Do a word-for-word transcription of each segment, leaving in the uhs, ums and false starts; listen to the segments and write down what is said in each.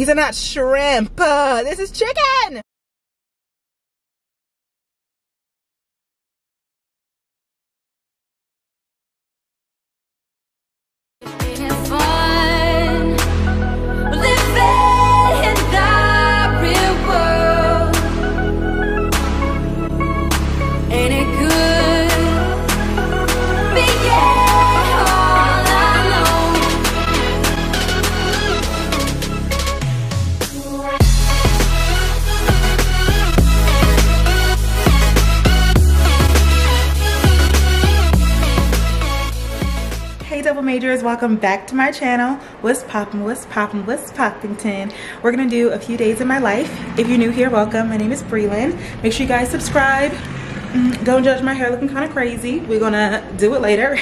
These are not shrimp. Uh, this is chicken. Majors, welcome back to my channel. What's poppin', what's poppin', what's poppington? We're gonna do a few days in my life. If you're new here, welcome. My name is Brelynn. Make sure you guys subscribe. Don't judge my hair looking kind of crazy. We're gonna do it later.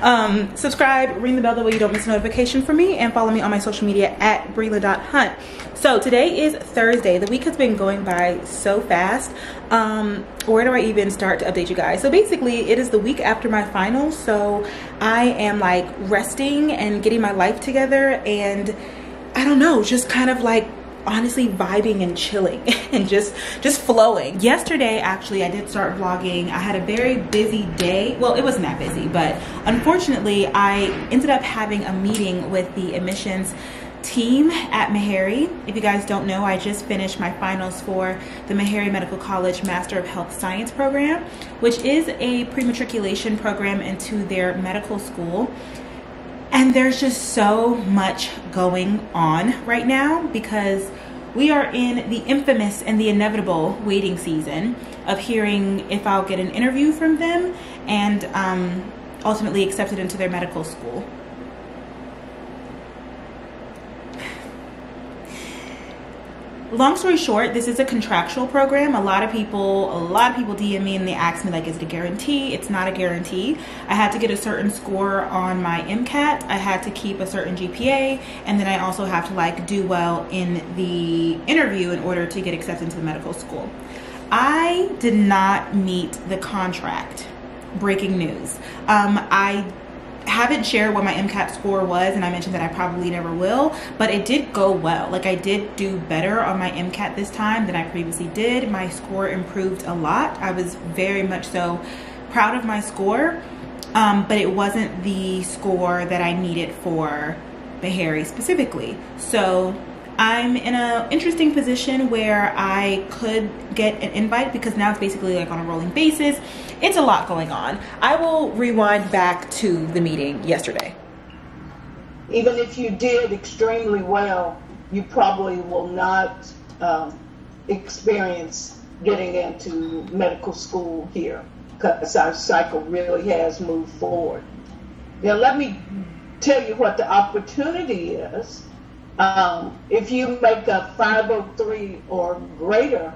um, subscribe, ring the bell that way you don't miss a notification from me, and follow me on my social media at brelynn dot hunt. So today is Thursday. The week has been going by so fast. Um, where do I even start to update you guys? So basically it is the week after my finals, so I am like resting and getting my life together, and I don't know, just kind of like honestly vibing and chilling and just just flowing. Yesterday actually I did start vlogging. I had a very busy day. Well, it wasn't that busy, but unfortunately I ended up having a meeting with the admissions team at Meharry. If you guys don't know, I just finished my finals for the Meharry Medical College Master of Health Science program, which is a pre-matriculation program into their medical school. And there's just so much going on right now because we are in the infamous and the inevitable waiting season of hearing if I'll get an interview from them and um, ultimately accepted into their medical school. Long story short, this is a contractual program. A lot of people, a lot of people D M me and they ask me like, is it a guarantee? It's not a guarantee. I had to get a certain score on my MCAT. I had to keep a certain G P A. And then I also have to like do well in the interview in order to get accepted into the medical school. I did not meet the contract. Breaking news. Um, I haven't shared what my MCAT score was, and I mentioned that I probably never will, but it did go well. Like I did do better on my MCAT this time than I previously did. My score improved a lot. I was very much so proud of my score, um, but it wasn't the score that I needed for Meharry specifically. So I'm in an interesting position where I could get an invite because now it's basically like on a rolling basis. It's a lot going on. I will rewind back to the meeting yesterday. Even if you did extremely well, you probably will not um, experience getting into medical school here because our cycle really has moved forward. Now let me tell you what the opportunity is. Um, if you make a five oh three or greater,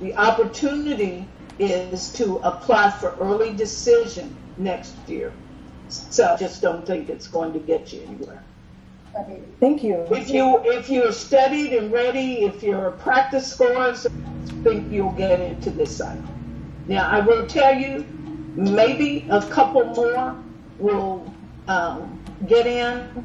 the opportunity is to apply for early decision next year. So I just don't think it's going to get you anywhere. Thank you. If you if you're studied and ready, if you're a practice scores, I think you'll get into this cycle. Now I will tell you, maybe a couple more will um, get in.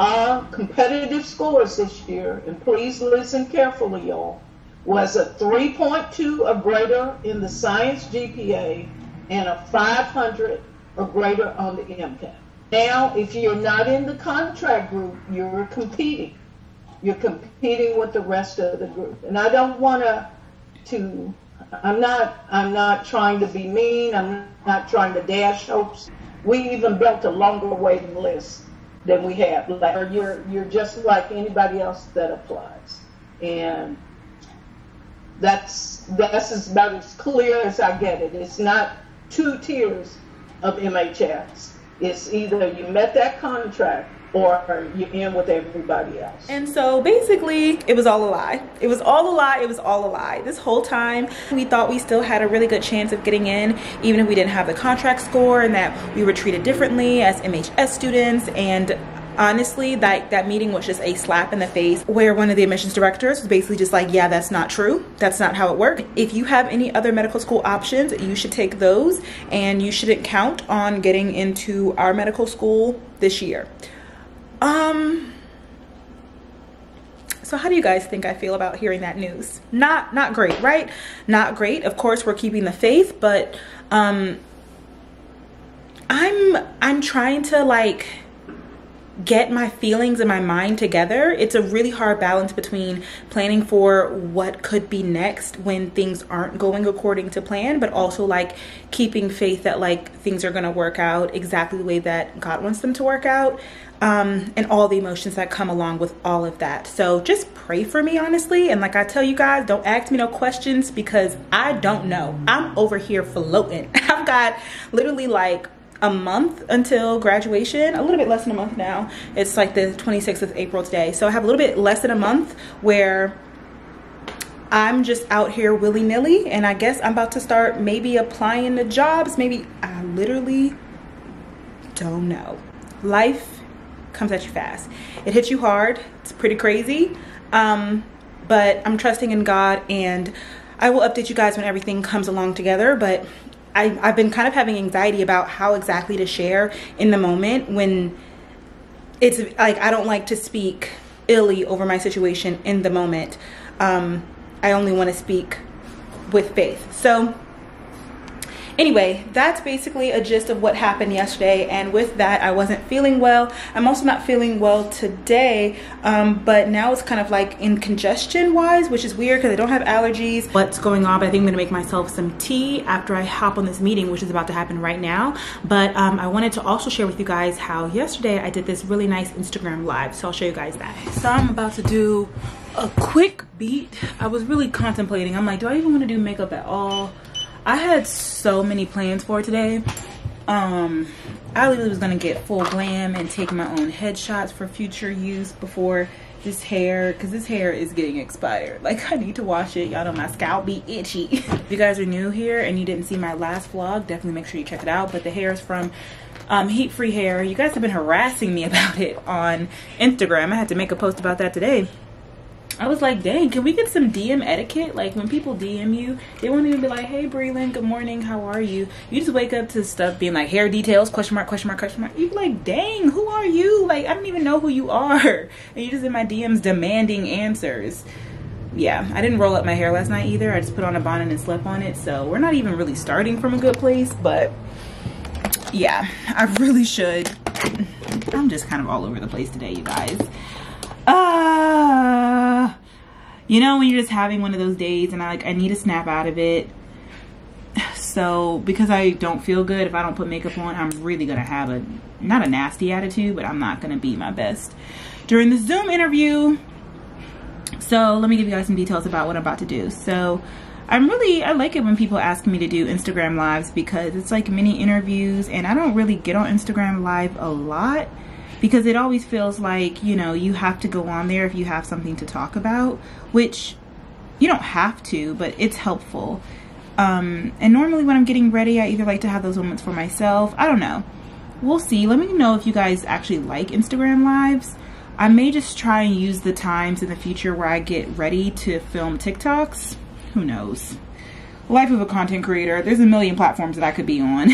Our competitive scores this year, and please listen carefully, y'all, was a three point two or greater in the science G P A and a five hundred or greater on the MCAT. Now, if you're not in the contract group, you're competing. You're competing with the rest of the group. And I don't want to, to I'm not, I'm not trying to be mean. I'm not trying to dash hopes. We even built a longer waiting list than we have. Like, you're you're just like anybody else that applies, and that's that's about as clear as I get it. It's not two tiers of M H S. It's either you met that contract or you're in with everybody else. And so basically it was all a lie. It was all a lie. It was all a lie. This whole time we thought we still had a really good chance of getting in, even if we didn't have the contract score, and that we were treated differently as M H S students. And honestly, that that meeting was just a slap in the face, where one of the admissions directors was basically just like, yeah, that's not true. That's not how it works. If you have any other medical school options, you should take those, and you shouldn't count on getting into our medical school this year. Um, So how do you guys think I feel about hearing that news? Not, not great, right? Not great. Of course, we're keeping the faith, but um, I'm, I'm trying to like get my feelings and my mind together. It's a really hard balance between planning for what could be next when things aren't going according to plan, but also like keeping faith that like things are gonna work out exactly the way that God wants them to work out, um, and all the emotions that come along with all of that. So just pray for me, honestly. And like I tell you guys, don't ask me no questions because I don't know. I'm over here floating. I've got literally like a month until graduation, a little bit less than a month now. It's like the twenty-sixth of April today. So I have a little bit less than a month where I'm just out here willy-nilly, and I guess I'm about to start maybe applying to jobs. Maybe, I literally don't know. Life comes at you fast. It hits you hard. It's pretty crazy. Um, but I'm trusting in God, and I will update you guys when everything comes along together. But I, I've been kind of having anxiety about how exactly to share in the moment when it's like, I don't like to speak illy over my situation in the moment. Um, I only want to speak with faith. So anyway, that's basically a gist of what happened yesterday. And with that, I wasn't feeling well. I'm also not feeling well today, um, but now it's kind of like in congestion wise, which is weird because I don't have allergies. What's going on? But I think I'm gonna make myself some tea after I hop on this meeting, which is about to happen right now. But um, I wanted to also share with you guys how yesterday I did this really nice Instagram live. So I'll show you guys that. So I'm about to do a quick beat. I was really contemplating. I'm like, do I even want to do makeup at all? I had so many plans for today. Um, I literally was gonna get full glam and take my own headshots for future use before this hair, cause this hair is getting expired. Like I need to wash it. Y'all know my scalp be itchy. If you guys are new here and you didn't see my last vlog, definitely make sure you check it out. But the hair is from um, Heat Free Hair. You guys have been harassing me about it on Instagram. I had to make a post about that today. I was like, dang, can we get some D M etiquette? Like when people D M you, they won't even be like, hey Brelynn, good morning, how are you? You just wake up to stuff being like hair details, question mark, question mark, question mark. You're like, dang, who are you? Like, I don't even know who you are. And you just in my D Ms demanding answers. Yeah, I didn't roll up my hair last night either. I just put on a bonnet and slept on it. So we're not even really starting from a good place, but yeah, I really should. I'm just kind of all over the place today, you guys. Uh, you know when you're just having one of those days and I like I need to snap out of it. So because I don't feel good, if I don't put makeup on, I'm really gonna have a not a nasty attitude, but I'm not gonna be my best during the Zoom interview. So let me give you guys some details about what I'm about to do. So I'm really, I like it when people ask me to do Instagram lives because it's like mini interviews, and I don't really get on Instagram live a lot because it always feels like, you know, you have to go on there if you have something to talk about, which you don't have to, but it's helpful. Um, and normally when I'm getting ready, I either like to have those moments for myself. I don't know. We'll see. Let me know if you guys actually like Instagram lives. I may just try and use the times in the future where I get ready to film TikToks. Who knows? Life of a content creator. There's a million platforms that I could be on.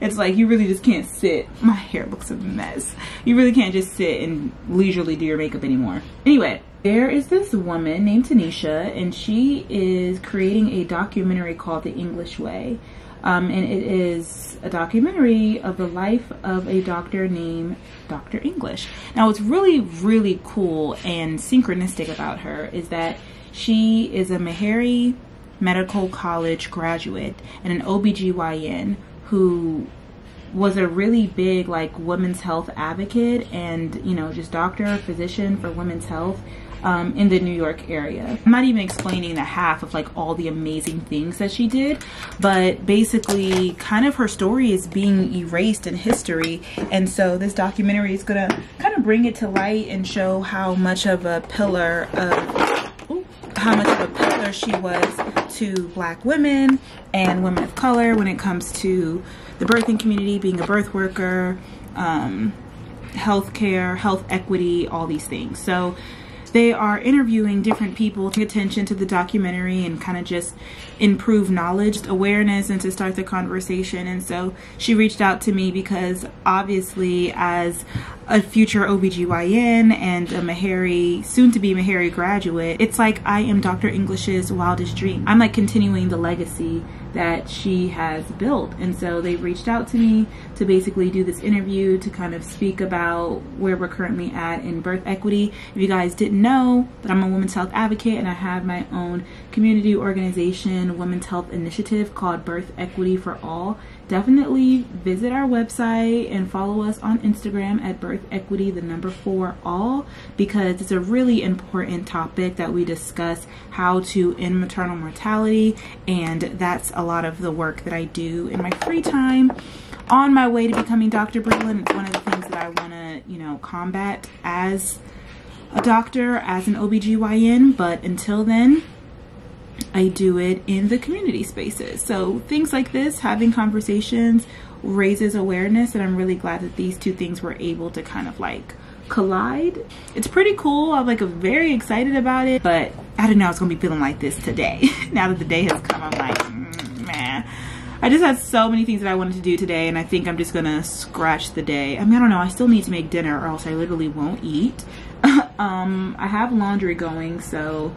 It's like you really just can't sit. My hair looks a mess. You really can't just sit and leisurely do your makeup anymore. Anyway, there is this woman named Tanisha, and she is creating a documentary called The English Way. Um, and it is a documentary of the life of a doctor named Doctor English. Now, what's really, really cool and synchronistic about her is that she is a Meharry Medical College graduate and an O B G Y N who was a really big like women's health advocate and, you know, just doctor, physician for women's health um, in the New York area. I'm not even explaining the half of like all the amazing things that she did, but basically kind of her story is being erased in history. And so this documentary is going to kind of bring it to light and show how much of a pillar of how much of a pillar she was to Black women and women of color when it comes to the birthing community, being a birth worker, um, health care, health equity, all these things. So they are interviewing different people to pay attention to the documentary and kind of just improve knowledge, awareness, and to start the conversation. And so she reached out to me because obviously as a future O B G Y N and a Meharry, soon to be Meharry graduate, it's like I am Doctor English's wildest dream. I'm like continuing the legacy that she has built. And so they reached out to me to basically do this interview to kind of speak about where we're currently at in birth equity. If you guys didn't know, that I'm a women's health advocate and I have my own community organization, Women's Health Initiative, called Birth Equity for All. Definitely visit our website and follow us on Instagram at Birth Equity, the number four all, because it's a really important topic that we discuss how to end maternal mortality, and that's a lot of the work that I do in my free time on my way to becoming Doctor Brelynn. It's one of the things that I want to, you know, combat as a doctor, as an O B G Y N, but until then, I do it in the community spaces. So things like this, having conversations, raises awareness, and I'm really glad that these two things were able to kind of like collide. It's pretty cool. I'm like very excited about it, but I didn't know I was gonna be feeling like this today. Now that the day has come, I'm like, mm, man. I just had so many things that I wanted to do today, and I think I'm just gonna scratch the day. I mean, I don't know, I still need to make dinner or else I literally won't eat. um, I have laundry going, so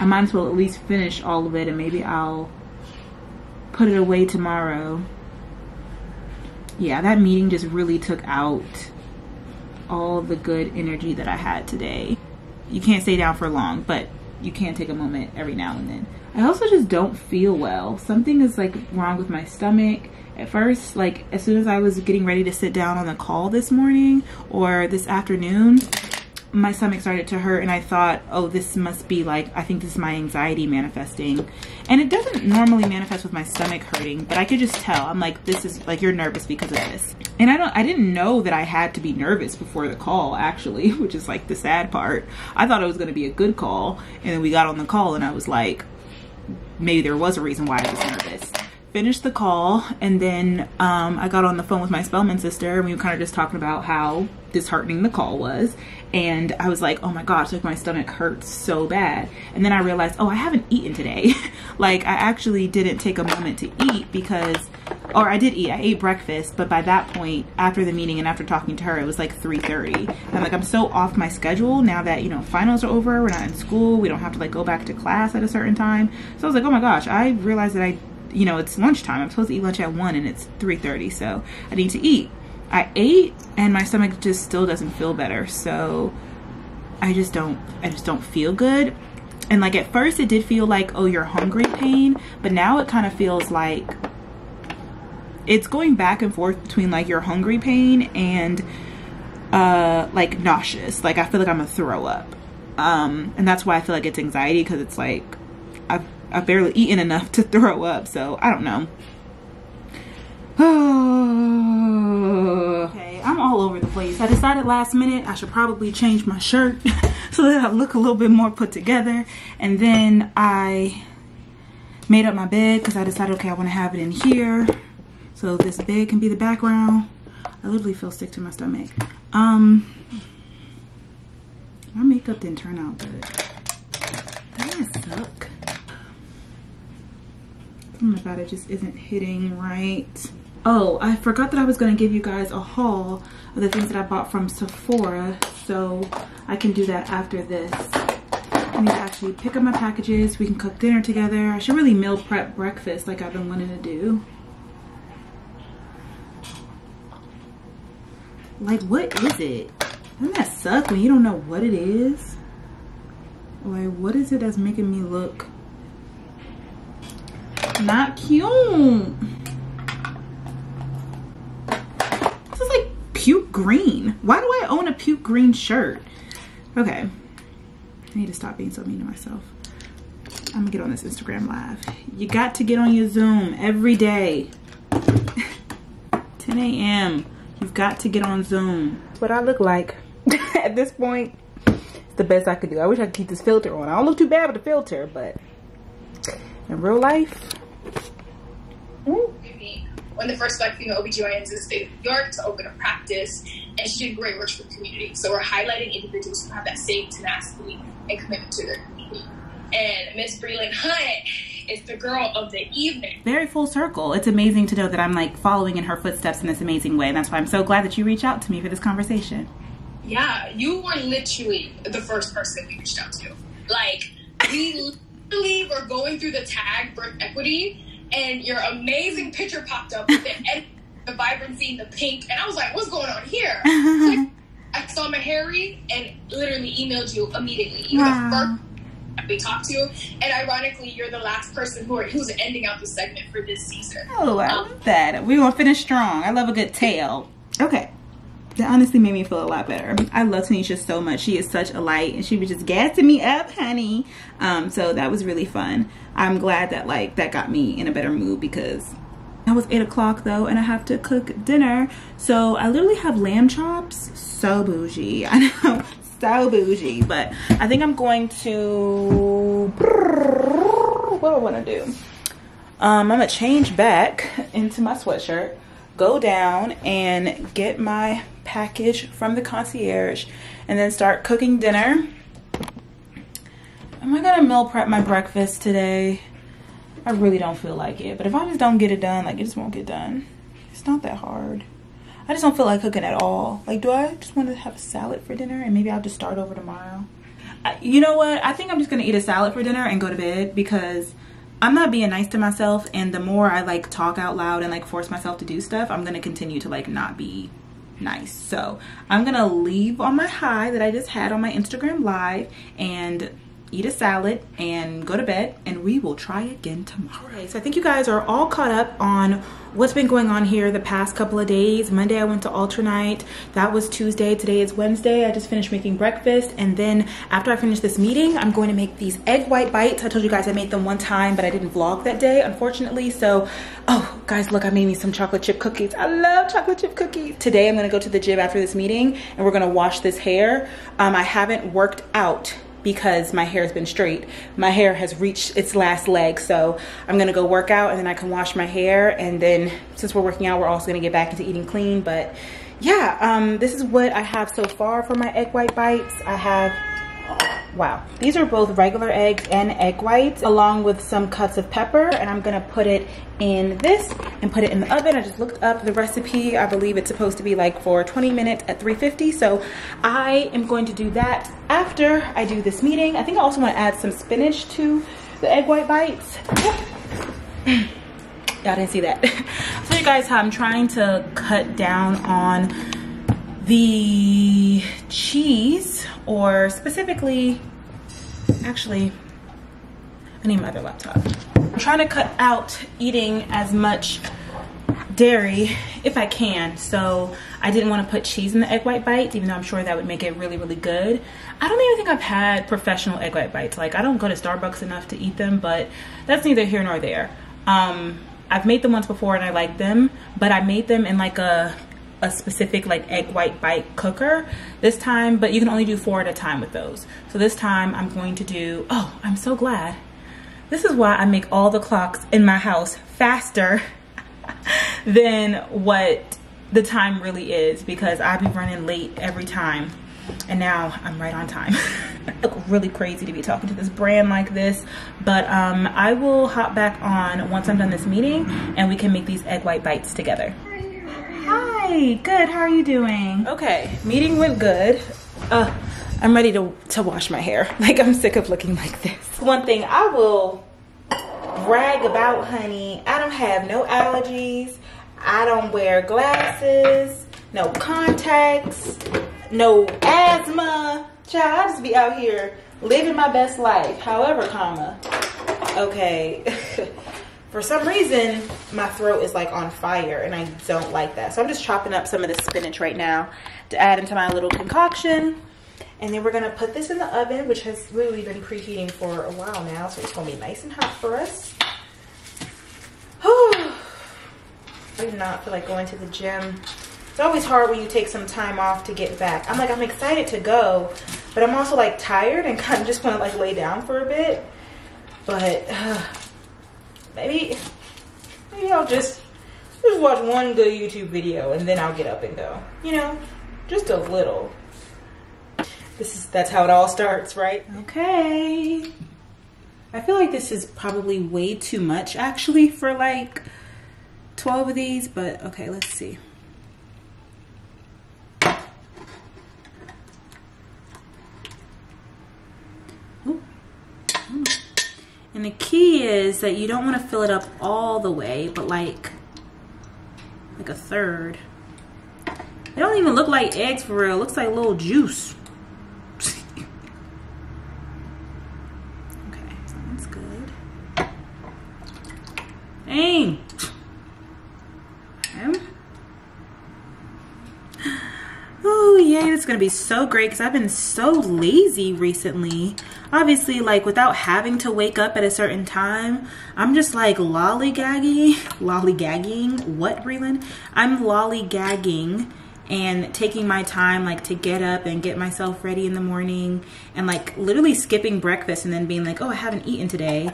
I might as well at least finish all of it, and maybe I'll put it away tomorrow. Yeah, that meeting just really took out all the good energy that I had today. You can't stay down for long, but you can take a moment every now and then. I also just don't feel well. Something is like wrong with my stomach. At first, like as soon as I was getting ready to sit down on the call this morning or this afternoon, my stomach started to hurt, and I thought, oh, this must be like, I think this is my anxiety manifesting. And it doesn't normally manifest with my stomach hurting, but I could just tell. I'm like, this is like, you're nervous because of this. And I don't, I didn't know that I had to be nervous before the call, actually, which is like the sad part. I thought it was going to be a good call, and then we got on the call and I was like, maybe there was a reason why I was nervous. Finished the call, and then um, I got on the phone with my Spelman sister, and we were kind of just talking about how disheartening the call was. And I was like, oh my gosh, like my stomach hurts so bad. And then I realized, oh, I haven't eaten today. Like I actually didn't take a moment to eat because, or I did eat, I ate breakfast. But by that point, after the meeting and after talking to her, it was like three thirty. I'm like, I'm so off my schedule now that, you know, finals are over, we're not in school, we don't have to like go back to class at a certain time. So I was like, oh my gosh, I realized that I, you know, it's lunchtime. I'm supposed to eat lunch at one and it's three thirty. So I need to eat. I ate, and my stomach just still doesn't feel better. So I just don't, I just don't feel good. And like at first it did feel like, oh, you're hungry pain, but now it kind of feels like it's going back and forth between like your hungry pain and uh, like nauseous. Like I feel like I'm gonna throw up. Um, and that's why I feel like it's anxiety, because it's like I've, I've barely eaten enough to throw up. So I don't know. Okay, I'm all over the place. I decided last minute I should probably change my shirt so that I look a little bit more put together. And then I made up my bed because I decided, okay, I want to have it in here so this bed can be the background. I literally feel sick to my stomach. Um, my makeup didn't turn out good. That doesn't suck. Oh my God, it just isn't hitting right. Oh, I forgot that I was going to give you guys a haul of the things that I bought from Sephora, so I can do that after this. I need to actually pick up my packages. We can cook dinner together. I should really meal prep breakfast like I've been wanting to do. Like, what is it? Doesn't that suck when you don't know what it is? Like, what is it that's making me look not cute? Puke green. Why do I own a puke green shirt? Okay, I need to stop being so mean to myself. I'm gonna get on this Instagram live. You got to get on your Zoom every day. ten A M You've got to get on Zoom. That's what I look like at this point. It's the best I could do. I wish I could keep this filter on. I don't look too bad with the filter, but in real life. Ooh. One of the first black female O B G Y Ns in the state of New York to open a practice, and she did great work for the community. So we're highlighting individuals who have that same tenacity and commitment to their community. And Miss Brelynn Hunt is the girl of the evening. Very full circle. It's amazing to know that I'm like following in her footsteps in this amazing way. And that's why I'm so glad that you reached out to me for this conversation. Yeah, you were literally the first person we reached out to. Like, we literally were going through the tag Birth Equity, and your amazing picture popped up with the, ed- the vibrancy and the pink, and I was like, what's going on here? Like, I saw Meharry and literally emailed you immediately. You were wow. the first we talked to, and ironically, you're the last person who are, who's ending out the segment for this season. Oh, I um, love that. We're going to finish strong. I love a good tale. Okay. That honestly made me feel a lot better. I love Tanisha so much. She is such a light, and she was just gassing me up, honey. Um, so that was really fun. I'm glad that like that got me in a better mood, because it was eight o'clock though, and I have to cook dinner. So I literally have lamb chops. So bougie. I know, so bougie. But I think I'm going to, what do I want to do? Um, I'm gonna change back into my sweatshirt, go down and get my package from the concierge, and then start cooking dinner. Am I gonna meal prep my breakfast today? I really don't feel like it, but if I just don't get it done, like, it just won't get done. It's not that hard. I just don't feel like cooking at all. Like, do I just want to have a salad for dinner, and maybe I'll just start over tomorrow? I, you know what, I think I'm just gonna eat a salad for dinner and go to bed, because I'm not being nice to myself, and the more I like talk out loud and like force myself to do stuff, I'm gonna continue to like not be nice. So I'm gonna leave on my high that I just had on my Instagram live and eat a salad and go to bed, and we will try again tomorrow. Okay, so I think you guys are all caught up on what's been going on here the past couple of days. Monday I went to Ultra Night. That was Tuesday. Today is Wednesday. I just finished making breakfast, and then after I finish this meeting, I'm going to make these egg white bites. I told you guys I made them one time, but I didn't vlog that day, unfortunately. So, oh guys, look, I made me some chocolate chip cookies. I love chocolate chip cookies. Today I'm gonna go to the gym after this meeting, and we're gonna wash this hair. Um, I haven't worked out because my hair has been straight. My hair has reached its last leg, so I'm gonna go work out, and then I can wash my hair, and then since we're working out, we're also gonna get back into eating clean. But yeah, um, this is what I have so far for my egg white bites. I have, wow, these are both regular eggs and egg whites, along with some cuts of pepper, and I'm gonna put it in this and put it in the oven. I just looked up the recipe. I believe it's supposed to be like for twenty minutes at three fifty, so I am going to do that after I do this meeting. I think I also want to add some spinach to the egg white bites. Yep. Y'all didn't see that. I'll tell you guys how I'm trying to cut down on the cheese, or specifically, actually, I need my other laptop. I'm trying to cut out eating as much dairy if I can, so I didn't want to put cheese in the egg white bites, even though I'm sure that would make it really, really good. I don't even think I've had professional egg white bites. Like, I don't go to Starbucks enough to eat them, but that's neither here nor there. Um, I've made them once before and I like them, but I made them in like a a specific like egg white bite cooker this time, but you can only do four at a time with those. So this time I'm going to do, oh, I'm so glad. This is why I make all the clocks in my house faster than what the time really is, because I be running late every time, and now I'm right on time. It's really crazy to be talking to this brand like this, but um, I will hop back on once I'm done this meeting, and we can make these egg white bites together. Hi, good, how are you doing? Okay, meeting went good. Uh, I'm ready to, to wash my hair. Like, I'm sick of looking like this. One thing I will brag about, honey, I don't have no allergies. I don't wear glasses, no contacts, no asthma. Child, I just be out here living my best life, however, comma. Okay. For some reason, my throat is like on fire, and I don't like that. So I'm just chopping up some of the spinach right now to add into my little concoction. And then we're gonna put this in the oven, which has literally been preheating for a while now, so it's gonna be nice and hot for us. Whew. I do not feel like going to the gym. It's always hard when you take some time off to get back. I'm like, I'm excited to go, but I'm also like tired and kind of just wanna like lay down for a bit. But, uh, Maybe, maybe I'll just just watch one good YouTube video, and then I'll get up and go. You know, just a little. This is that's how it all starts, right? Okay. I feel like this is probably way too much, actually, for like twelve of these. But okay, let's see. And the key is that you don't want to fill it up all the way, but like, like a third. They don't even look like eggs for real. It looks like little juice. Okay, so that's good. Dang. Okay. Oh, yay, it's gonna be so great because I've been so lazy recently. Obviously, like without having to wake up at a certain time, I'm just like lollygagging, lollygagging, what, Brelynn? I'm lollygagging and taking my time like to get up and get myself ready in the morning and like literally skipping breakfast and then being like, oh, I haven't eaten today.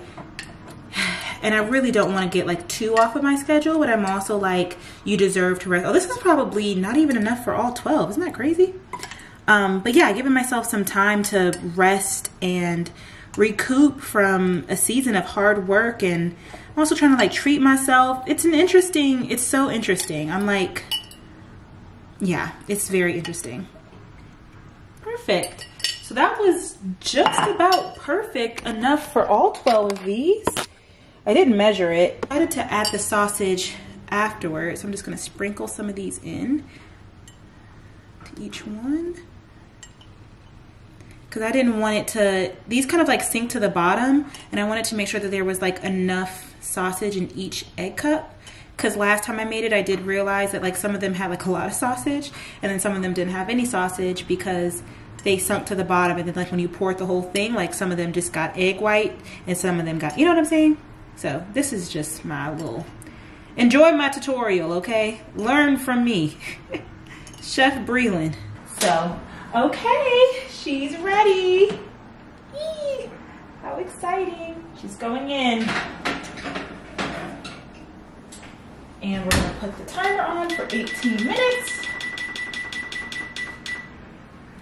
And I really don't want to get like too off of my schedule, but I'm also like, you deserve to rest. Oh, this is probably not even enough for all twelve. Isn't that crazy? Um, but yeah, giving myself some time to rest and recoup from a season of hard work, and I'm also trying to like treat myself. It's an interesting, it's so interesting. I'm like, yeah, it's very interesting. Perfect. So that was just about perfect enough for all twelve of these. I didn't measure it. I decided to add the sausage afterwards. So I'm just gonna sprinkle some of these in to each one. Cause I didn't want it to, these kind of like sink to the bottom, and I wanted to make sure that there was like enough sausage in each egg cup. Cause last time I made it, I did realize that like some of them had like a lot of sausage, and then some of them didn't have any sausage because they sunk to the bottom. And then like when you poured the whole thing, like some of them just got egg white and some of them got, you know what I'm saying? So this is just my little, enjoy my tutorial, okay? Learn from me, Chef Brelynn. So, okay, she's ready. Yee! How exciting. She's going in. And we're gonna put the timer on for eighteen minutes.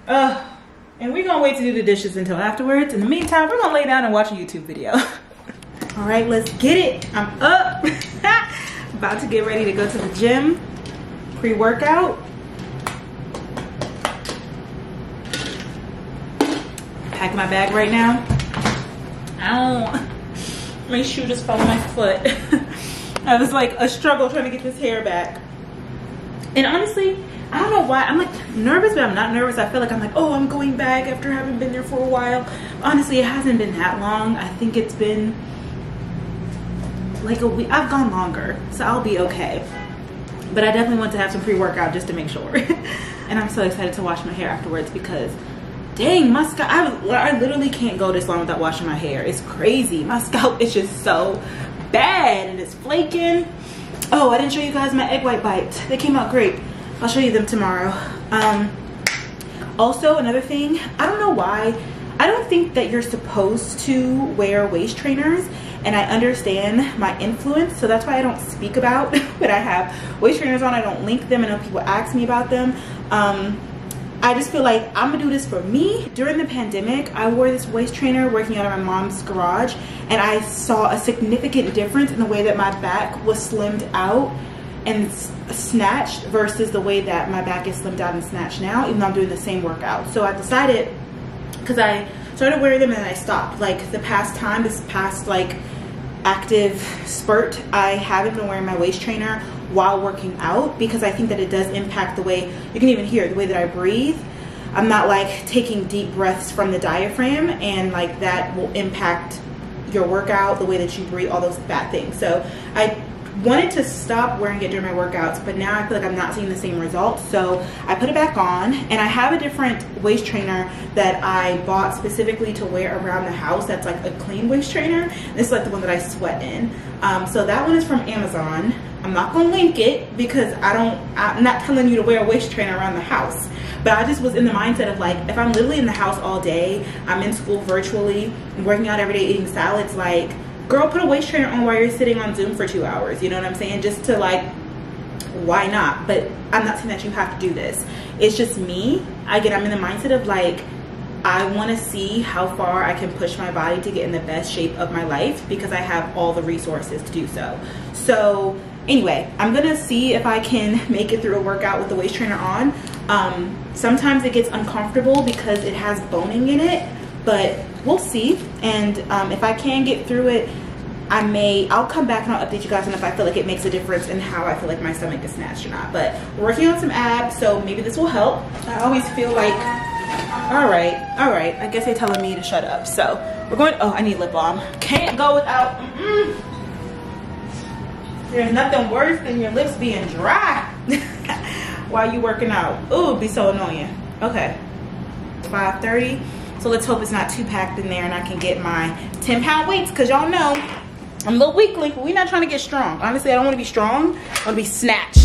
Ugh, and we're gonna wait to do the dishes until afterwards. In the meantime, we're gonna lay down and watch a YouTube video. All right, let's get it. I'm up. About to get ready to go to the gym. Pre-workout. Pack my bag right now. Ow. My shoe just fell on my foot. That was like a struggle trying to get this hair back. And honestly, I don't know why. I'm like nervous, but I'm not nervous. I feel like I'm like, oh, I'm going back after having been there for a while. Honestly, it hasn't been that long. I think it's been like a week. I've gone longer, so I'll be okay. But I definitely want to have some pre-workout just to make sure. And I'm so excited to wash my hair afterwards because dang, my scalp, I, I literally can't go this long without washing my hair. It's crazy. My scalp is just so bad and it's flaking. Oh, I didn't show you guys my egg white bites. They came out great. I'll show you them tomorrow. Um, also, another thing, I don't know why. I don't think that you're supposed to wear waist trainers, and I understand my influence, so that's why I don't speak about what I have waist trainers on. I don't link them. I know people ask me about them. Um, I just feel like I'm gonna do this for me. During the pandemic, I wore this waist trainer working out of my mom's garage, and I saw a significant difference in the way that my back was slimmed out and snatched versus the way that my back is slimmed out and snatched now, even though I'm doing the same workout. So I decided, because I started wearing them and then I stopped. Like the past time, this past like active spurt, I haven't been wearing my waist trainer while working out because I think that it does impact the way, you can even hear it, the way that I breathe. I'm not like taking deep breaths from the diaphragm, and like that will impact your workout, the way that you breathe, all those bad things. So I wanted to stop wearing it during my workouts, but now I feel like I'm not seeing the same results, so I put it back on. And I have a different waist trainer that I bought specifically to wear around the house that's like a clean waist trainer. This is like the one that I sweat in. Um, so that one is from Amazon. I'm not gonna link it because I don't, I'm not telling you to wear a waist trainer around the house, but I just was in the mindset of like, if I'm literally in the house all day, I'm in school virtually, I'm working out every day, eating salads, like, girl, put a waist trainer on while you're sitting on Zoom for two hours. You know what I'm saying? Just to like, why not? But I'm not saying that you have to do this. It's just me. Again, I'm in the mindset of like, I want to see how far I can push my body to get in the best shape of my life because I have all the resources to do so. So anyway, I'm going to see if I can make it through a workout with the waist trainer on. Um, sometimes it gets uncomfortable because it has boning in it, but we'll see. And um, if I can get through it, I may, I'll come back and I'll update you guys on if I feel like it makes a difference in how I feel like my stomach is snatched or not. But we're working on some abs, so maybe this will help. I always feel like, all right, all right. I guess they're telling me to shut up. So we're going, oh, I need lip balm. Can't go without, mm-mm. There's nothing worse than your lips being dry while you working out. Ooh, it'd be so annoying. Okay, five thirty. So let's hope it's not too packed in there and I can get my ten pound weights, because y'all know, I'm a little weakly, but we're not trying to get strong. Honestly, I don't want to be strong. I want to be snatched.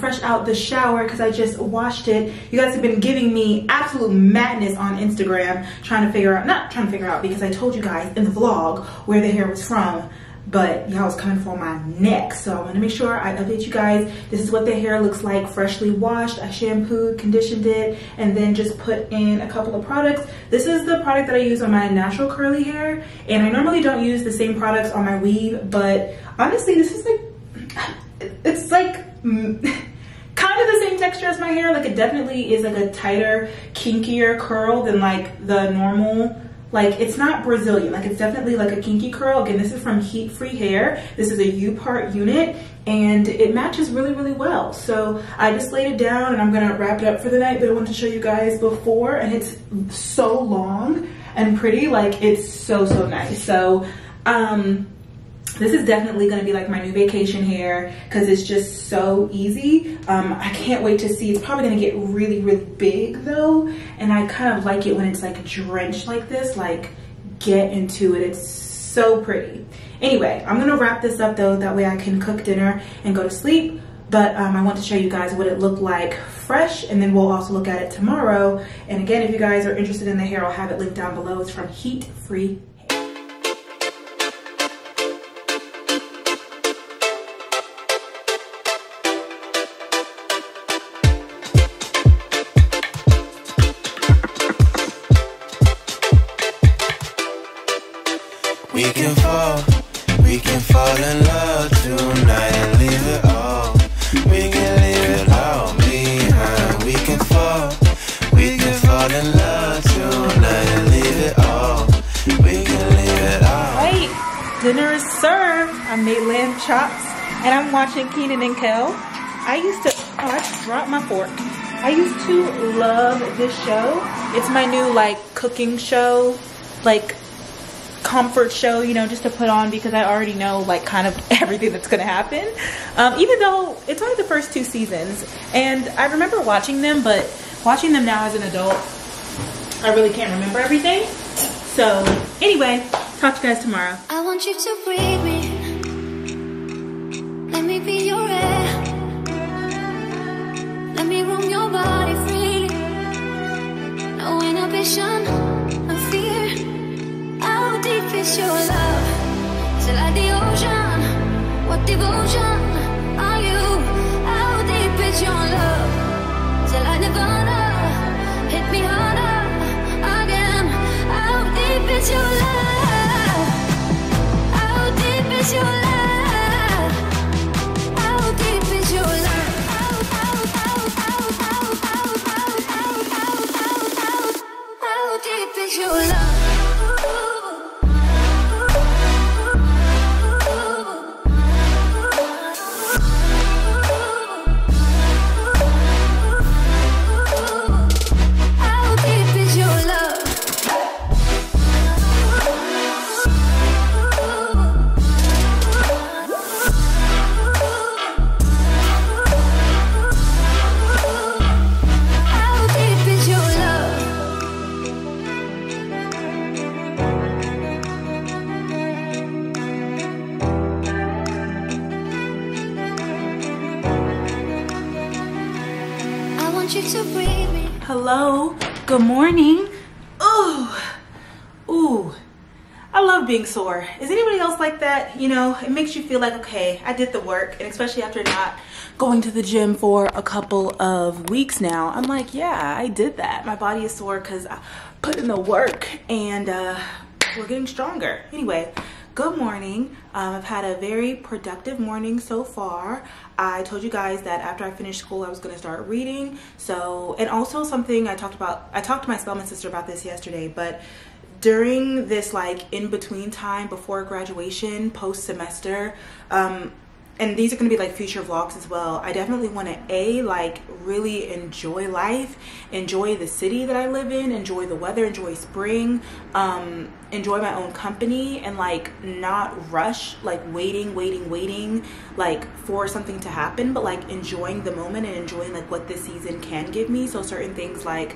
Fresh out the shower because I just washed it. You guys have been giving me absolute madness on Instagram trying to figure out, not trying to figure out, because I told you guys in the vlog where the hair was from, but y'all was coming for my neck. So I want to make sure I update you guys. This is what the hair looks like freshly washed. I shampooed, conditioned it, and then just put in a couple of products. This is the product that I use on my natural curly hair, and I normally don't use the same products on my weave, but honestly this is like, it's like kind of the same texture as my hair. Like it definitely is like a tighter, kinkier curl than like the normal, like it's not Brazilian, like it's definitely like a kinky curl. Again, this is from Heat Free Hair. This is a U-part unit and it matches really, really well. So I just laid it down and I'm gonna wrap it up for the night, but I wanted to show you guys before, and it's so long and pretty. Like it's so, so nice. So um This is definitely gonna be like my new vacation hair because it's just so easy. Um, I can't wait to see. It's probably gonna get really, really big though. And I kind of like it when it's like drenched like this, like get into it. It's so pretty. Anyway, I'm gonna wrap this up though. That way I can cook dinner and go to sleep. But um, I want to show you guys what it looked like fresh, and then we'll also look at it tomorrow. And again, if you guys are interested in the hair, I'll have it linked down below. It's from Heat Free Hair. We can fall, we can fall in love tonight and leave it all. We can leave it all behind. We can fall, we can fall in love tonight and leave it all. We can leave it all. Wait, dinner is served. I made lamb chops and I'm watching Kenan and Kel. I used to, oh, I just dropped my fork. I used to love this show. It's my new like cooking show, like comfort show, you know, just to put on because I already know like kind of everything that's gonna happen. Um, even though it's only the first two seasons and I remember watching them, but watching them now as an adult, I really can't remember everything. So anyway, talk to you guys tomorrow. I want you to breathe me. Let me be your air. Let me roam your body freely. No inhibition, no fear. How deep is your love? Is it like the ocean? What devotion are you? How deep is your love? Is it like Nirvana? Hit me harder again. How deep is your love? How deep is your love? How deep is your love? How, how, how, how, how, how, how, how, how, how, how deep is your love? Hello, good morning. Ooh, ooh, I love being sore. Is anybody else like that? You know, it makes you feel like, okay, I did the work, and especially after not going to the gym for a couple of weeks now, I'm like, yeah, I did that. My body is sore because I put in the work, and uh, we're getting stronger. Anyway, good morning. Um, I've had a very productive morning so far. I told you guys that after I finished school, I was gonna start reading. So, and also something I talked about, I talked to my Spelman sister about this yesterday, but during this like in-between time before graduation, post-semester, um, and these are gonna be like future vlogs as well, I definitely wanna A, like really enjoy life, enjoy the city that I live in, enjoy the weather, enjoy spring, um, enjoy my own company, and like not rush like waiting waiting waiting like for something to happen, but like enjoying the moment and enjoying like what this season can give me. So certain things, like,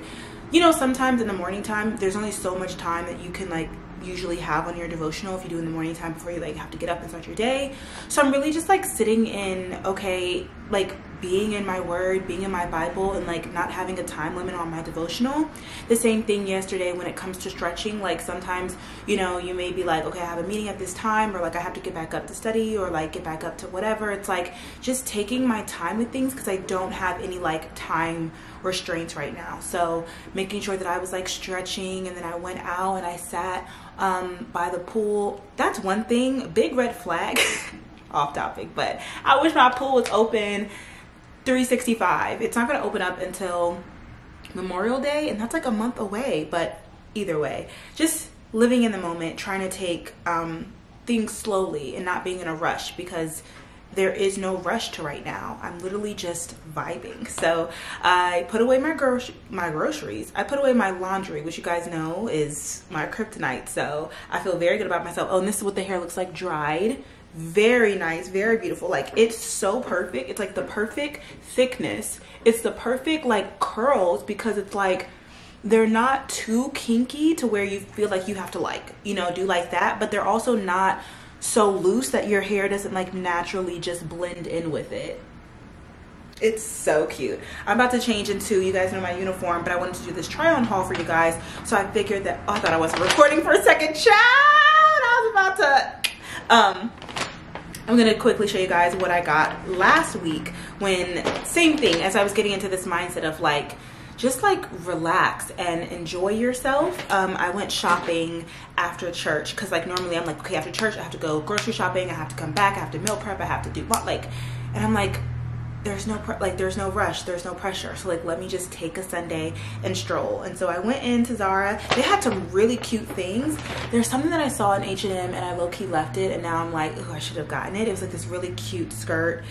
you know, sometimes in the morning time there's only so much time that you can like usually have on your devotional if you do in the morning time before you like have to get up and start your day. So I'm really just like sitting in, okay, like being in my word, being in my Bible, and like not having a time limit on my devotional. The same thing yesterday when it comes to stretching, like sometimes, you know, you may be like, okay, I have a meeting at this time, or like I have to get back up to study, or like get back up to whatever. It's like just taking my time with things because I don't have any like time restraints right now. So making sure that I was like stretching, and then I went out and I sat um, by the pool. That's one thing, big red flag, off topic, but I wish my pool was open three sixty-five. It's not going to open up until Memorial Day, and that's like a month away. But either way, just living in the moment, trying to take um things slowly and not being in a rush, because there is no rush to right now. I'm literally just vibing. So I put away my gro my groceries. I put away my laundry, which you guys know is my kryptonite. So I feel very good about myself. Oh, and this is what the hair looks like dried. very nice, very beautiful. Like, it's so perfect. It's like the perfect thickness. It's the perfect like curls, because it's like they're not too kinky to where you feel like you have to like, you know, do like that, but they're also not so loose that your hair doesn't like naturally just blend in with it. It's so cute. I'm about to change into, you guys know my uniform, but I wanted to do this try on haul for you guys, so I figured that, oh, I thought I wasn't recording for a second, child. I was about to, um, I'm gonna quickly show you guys what I got last week when, same thing, as I was getting into this mindset of like, just like relax and enjoy yourself. Um, I went shopping after church, cause like normally I'm like, okay, after church I have to go grocery shopping, I have to come back, I have to meal prep, I have to do what, like, and I'm like, there's no pr like there's no rush, there's no pressure, so like let me just take a Sunday and stroll. And so I went into Zara. They had some really cute things. There's something that I saw in H and M and I low-key left it, and now I'm like, oh, I should have gotten it. It was like this really cute skirt.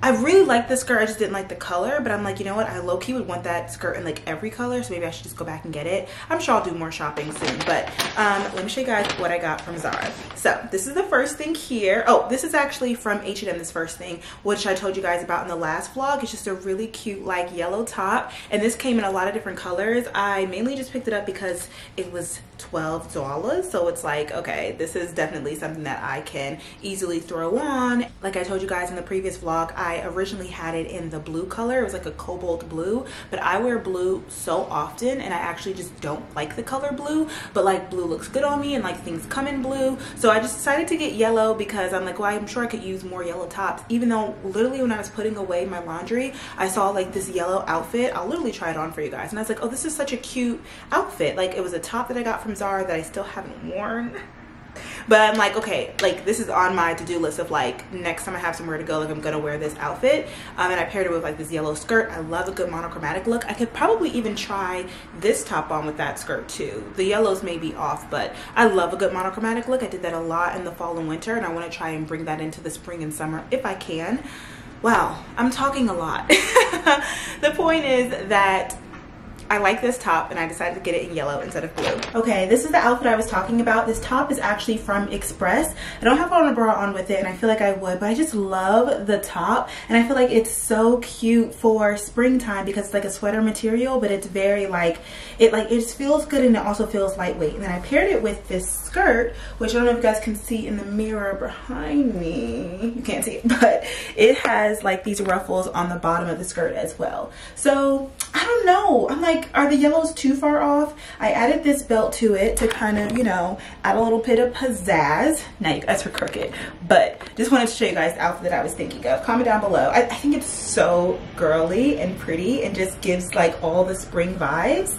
I really liked the skirt, I just didn't like the color, but I'm like, you know what, I low-key would want that skirt in like every color, so maybe I should just go back and get it. I'm sure I'll do more shopping soon, but um, let me show you guys what I got from Zara. So this is the first thing here. Oh, this is actually from H and M, this first thing, which I told you guys about in the last vlog. It's just a really cute like yellow top, and this came in a lot of different colors. I mainly just picked it up because it was twelve dollars, so it's like, okay, this is definitely something that I can easily throw on. Like I told you guys in the previous vlog, I I originally had it in the blue color. It was like a cobalt blue, but I wear blue so often and I actually just don't like the color blue, but like blue looks good on me and like things come in blue. So I just decided to get yellow because I'm like, well, I'm sure I could use more yellow tops, even though literally when I was putting away my laundry, I saw like this yellow outfit. I'll literally try it on for you guys. And I was like, oh, this is such a cute outfit. Like, it was a top that I got from Zara that I still haven't worn. But I'm like, okay, like this is on my to-do list of like next time I have somewhere to go, like I'm gonna wear this outfit. Um, and I paired it with like this yellow skirt. I love a good monochromatic look. I could probably even try this top on with that skirt too. The yellows may be off, but I love a good monochromatic look. I did that a lot in the fall and winter, and I wanna try and bring that into the spring and summer if I can. Wow, I'm talking a lot. The point is that I like this top and I decided to get it in yellow instead of blue. Okay, this is the outfit I was talking about. This top is actually from Express. I don't have on a bra on with it, and I feel like I would, but I just love the top, and I feel like it's so cute for springtime because it's like a sweater material, but it's very like, it like it just feels good and it also feels lightweight. And then I paired it with this skirt, which I don't know if you guys can see in the mirror behind me. You can't see it, but it has like these ruffles on the bottom of the skirt as well. So I don't know, I'm like, are the yellows too far off? I added this belt to it to kind of, you know, add a little bit of pizzazz. Now you guys were crooked, but just wanted to show you guys the outfit that I was thinking of. Comment down below. I, I think it's so girly and pretty and just gives like all the spring vibes.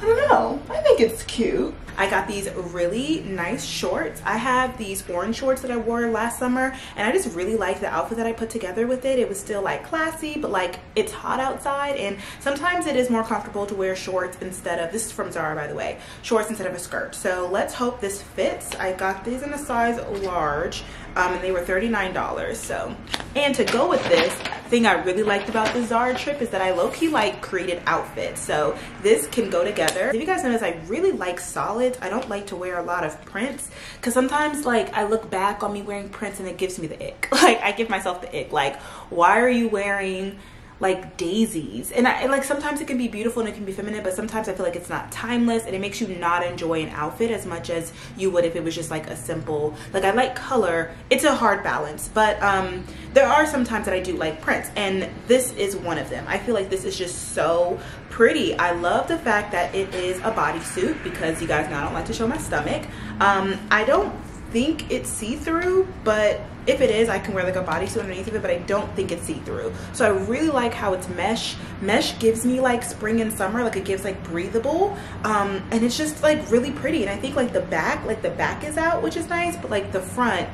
I don't know, I think it's cute. I got these really nice shorts. I have these orange shorts that I wore last summer, and I just really like the outfit that I put together with it. It was still like classy, but like it's hot outside, and sometimes it is more comfortable to wear shorts instead of, this is from Zara by the way, shorts instead of a skirt. So let's hope this fits. I got these in a size large, um, and they were thirty-nine dollars. So, and to go with this, thing I really liked about the Zara trip is that I low-key like created outfits, so this can go together. If you guys notice, I really like solids. I don't like to wear a lot of prints, because sometimes like I look back on me wearing prints and it gives me the ick. Like, I give myself the ick, like, why are you wearing like daisies? And I, like, sometimes it can be beautiful and it can be feminine, but sometimes I feel like it's not timeless, and it makes you not enjoy an outfit as much as you would if it was just like a simple, like, I like color. It's a hard balance, but um, there are some times that I do like prints, and this is one of them. I feel like this is just so pretty. I love the fact that it is a bodysuit, because you guys know I don't like to show my stomach. Um, I don't think it's see-through, but if it is, I can wear like a bodysuit underneath of it, but I don't think it's see-through. So I really like how it's mesh. Mesh gives me like spring and summer, like it gives like breathable, um, and it's just like really pretty. And I think like the back, like the back is out, which is nice, but like the front,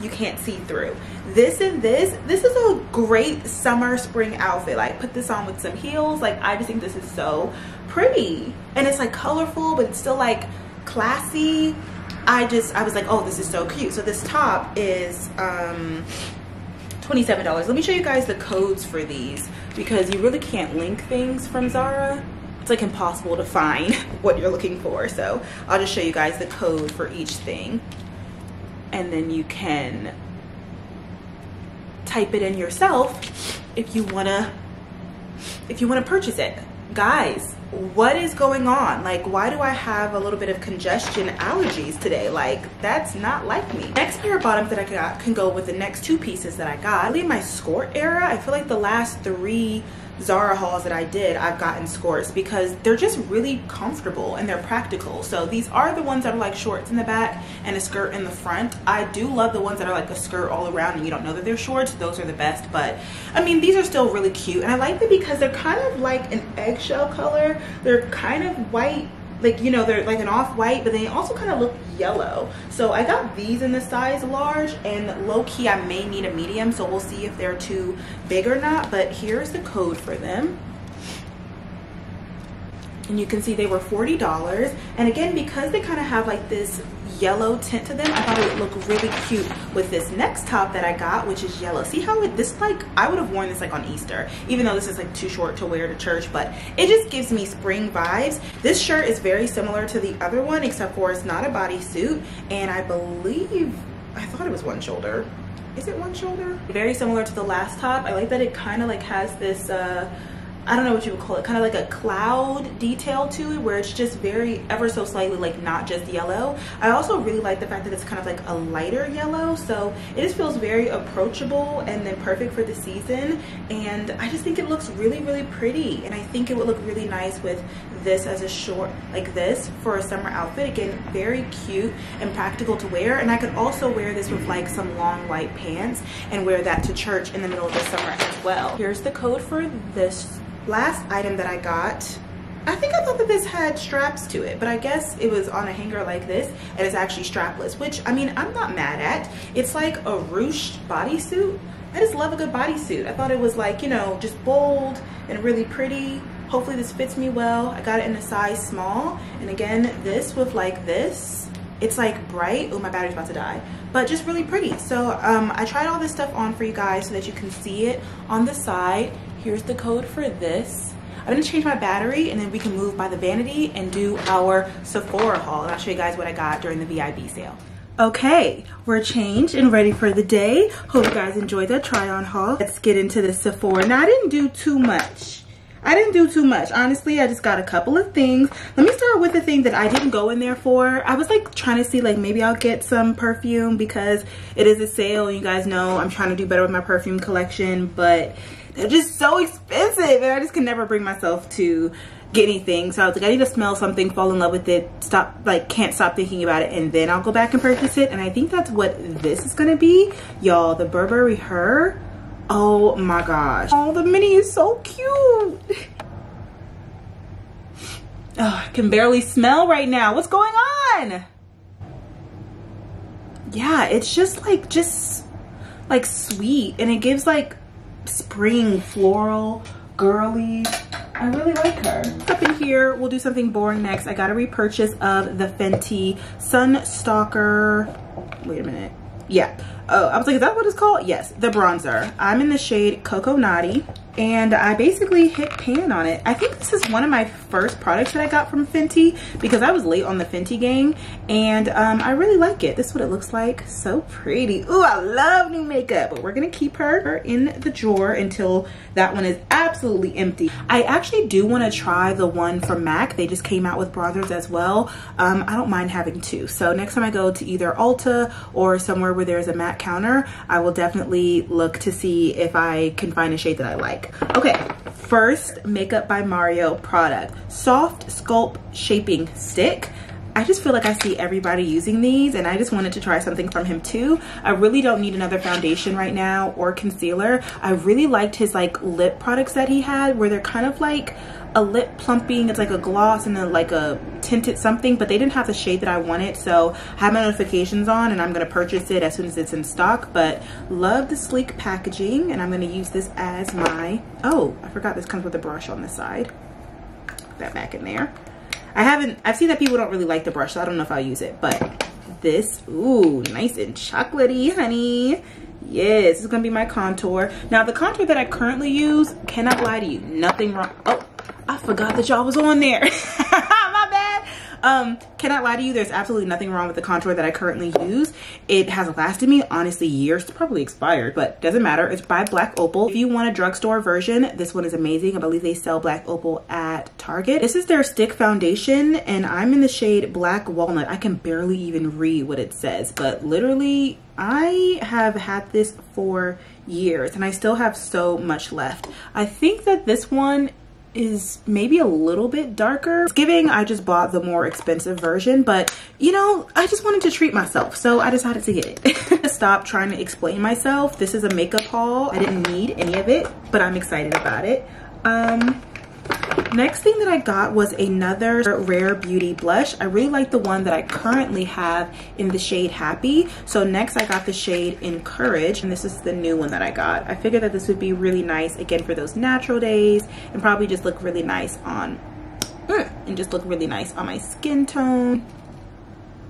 you can't see through. This and this, this is a great summer spring outfit. Like, put this on with some heels. Like, I just think this is so pretty. And it's like colorful, but it's still like classy. I just, I was like, oh, this is so cute. So this top is um, twenty-seven dollars. Let me show you guys the codes for these, because you really can't link things from Zara. It's like impossible to find what you're looking for. So I'll just show you guys the code for each thing. and then you can type it in yourself if you wanna if you wanna purchase it. Guys, what is going on? Like, why do I have a little bit of congestion allergies today? Like, that's not like me. Next pair of bottoms that I got can go with the next two pieces that I got. Really, my skort era, I feel like the last three Zara hauls that I did, I've gotten skorts because they're just really comfortable and they're practical. So these are the ones that are like shorts in the back and a skirt in the front. I do love the ones that are like a skirt all around and you don't know that they're shorts. Those are the best. But I mean, these are still really cute, and I like them because they're kind of like an eggshell color. They're kind of white, like, you know, they're like an off-white, but they also kind of look yellow. So I got these in the size large, and low-key I may need a medium, so we'll see if they're too big or not. But here's the code for them, and you can see they were forty dollars. And again, because they kind of have like this yellow tint to them, I thought it would look really cute with this next top that I got, which is yellow. See how it, this, like, I would have worn this like on Easter, even though this is like too short to wear to church, but it just gives me spring vibes. This shirt is very similar to the other one, except for it's not a bodysuit, and I believe, I thought it was one shoulder. Is it one shoulder? Very similar to the last top. I like that it kind of like has this, uh, I don't know what you would call it, kind of like a cloud detail to it, where it's just very ever so slightly like not just yellow. I also really like the fact that it's kind of like a lighter yellow, so it just feels very approachable and then perfect for the season. And I just think it looks really, really pretty, and I think it would look really nice with this as a short, like this for a summer outfit. Again, very cute and practical to wear, and I could also wear this with like some long white pants and wear that to church in the middle of the summer as well. Here's the code for this last item that I got. I think I thought that this had straps to it, but I guess it was on a hanger like this, and it's actually strapless, which, I mean, I'm not mad at. It's like a ruched bodysuit. I just love a good bodysuit. I thought it was like, you know, just bold and really pretty. Hopefully this fits me well. I got it in a size small, and again, this with like this, it's like bright. Oh, my battery's about to die, but just really pretty. So um, I tried all this stuff on for you guys so that you can see it on the side. Here's the code for this. I'm gonna change my battery, and then we can move by the vanity and do our Sephora haul. And I'll show you guys what I got during the V I B sale. Okay, we're changed and ready for the day. Hope you guys enjoyed that try on haul. Let's get into the Sephora. Now I didn't do too much. I didn't do too much. Honestly, I just got a couple of things. Let me start with the thing that I didn't go in there for. I was like trying to see, like, maybe I'll get some perfume because it is a sale. You guys know I'm trying to do better with my perfume collection, but they're just so expensive, and I just can never bring myself to get anything. So I was like, I need to smell something, fall in love with it, stop, like, can't stop thinking about it, and then I'll go back and purchase it. And I think that's what this is gonna be. Y'all, the Burberry Her. Oh my gosh. Oh, the mini is so cute. Oh, I can barely smell right now. What's going on? Yeah, it's just like, just like sweet, and it gives like spring floral girly. I really like her. Up in here, we'll do something boring next. I got a repurchase of the Fenty Sun Stalk'r. Wait a minute. Yeah. Oh, I was like, is that what it's called? Yes, the bronzer. I'm in the shade Cocoa Naughty, and I basically hit pan on it. I think this is one of my first products that I got from Fenty because I was late on the Fenty gang, and um, I really like it. This is what it looks like. So pretty. Ooh, I love new makeup, but we're gonna keep her in the drawer until that one is absolutely empty. I actually do wanna try the one from MAC. They just came out with bronzers as well. Um, I don't mind having two. So next time I go to either Ulta or somewhere where there's a MAC counter, I will definitely look to see if I can find a shade that I like. Okay, first Makeup by Mario product, soft sculpt shaping stick. I just feel like I see everybody using these, and I just wanted to try something from him too. I really don't need another foundation right now or concealer. I really liked his like lip products that he had, where they're kind of like a lip plumping, it's like a gloss and then like a tinted something, but they didn't have the shade that I wanted, so I have my notifications on and I'm gonna purchase it as soon as it's in stock. But love the sleek packaging, and I'm gonna use this as my, oh, I forgot this comes with a brush on the side. Put that back in there. I haven't, I've seen that people don't really like the brush, so I don't know if I'll use it, but this, ooh, nice and chocolatey, honey. Yes, this is gonna be my contour. Now the contour that I currently use, cannot lie to you, nothing wrong. Oh, I forgot that y'all was on there. My bad. Um, cannot lie to you, there's absolutely nothing wrong with the contour that I currently use. It has lasted me, honestly, years. It's probably expired, but doesn't matter. It's by Black Opal. If you want a drugstore version, this one is amazing. I believe they sell Black Opal at Target. This is their stick foundation, and I'm in the shade Black Walnut. I can barely even read what it says, but literally, I have had this for years, and I still have so much left. I think that this one is maybe a little bit darker. It's giving I just bought the more expensive version, but you know, I just wanted to treat myself, so I decided to get it. Stop trying to explain myself. This is a makeup haul. I didn't need any of it, but I'm excited about it. Um, next thing that I got was another Rare Beauty blush. I really like the one that I currently have in the shade Happy. So next I got the shade Encourage, and this is the new one that I got. I figured that this would be really nice, again, for those natural days, and probably just look really nice on and just look really nice on my skin tone.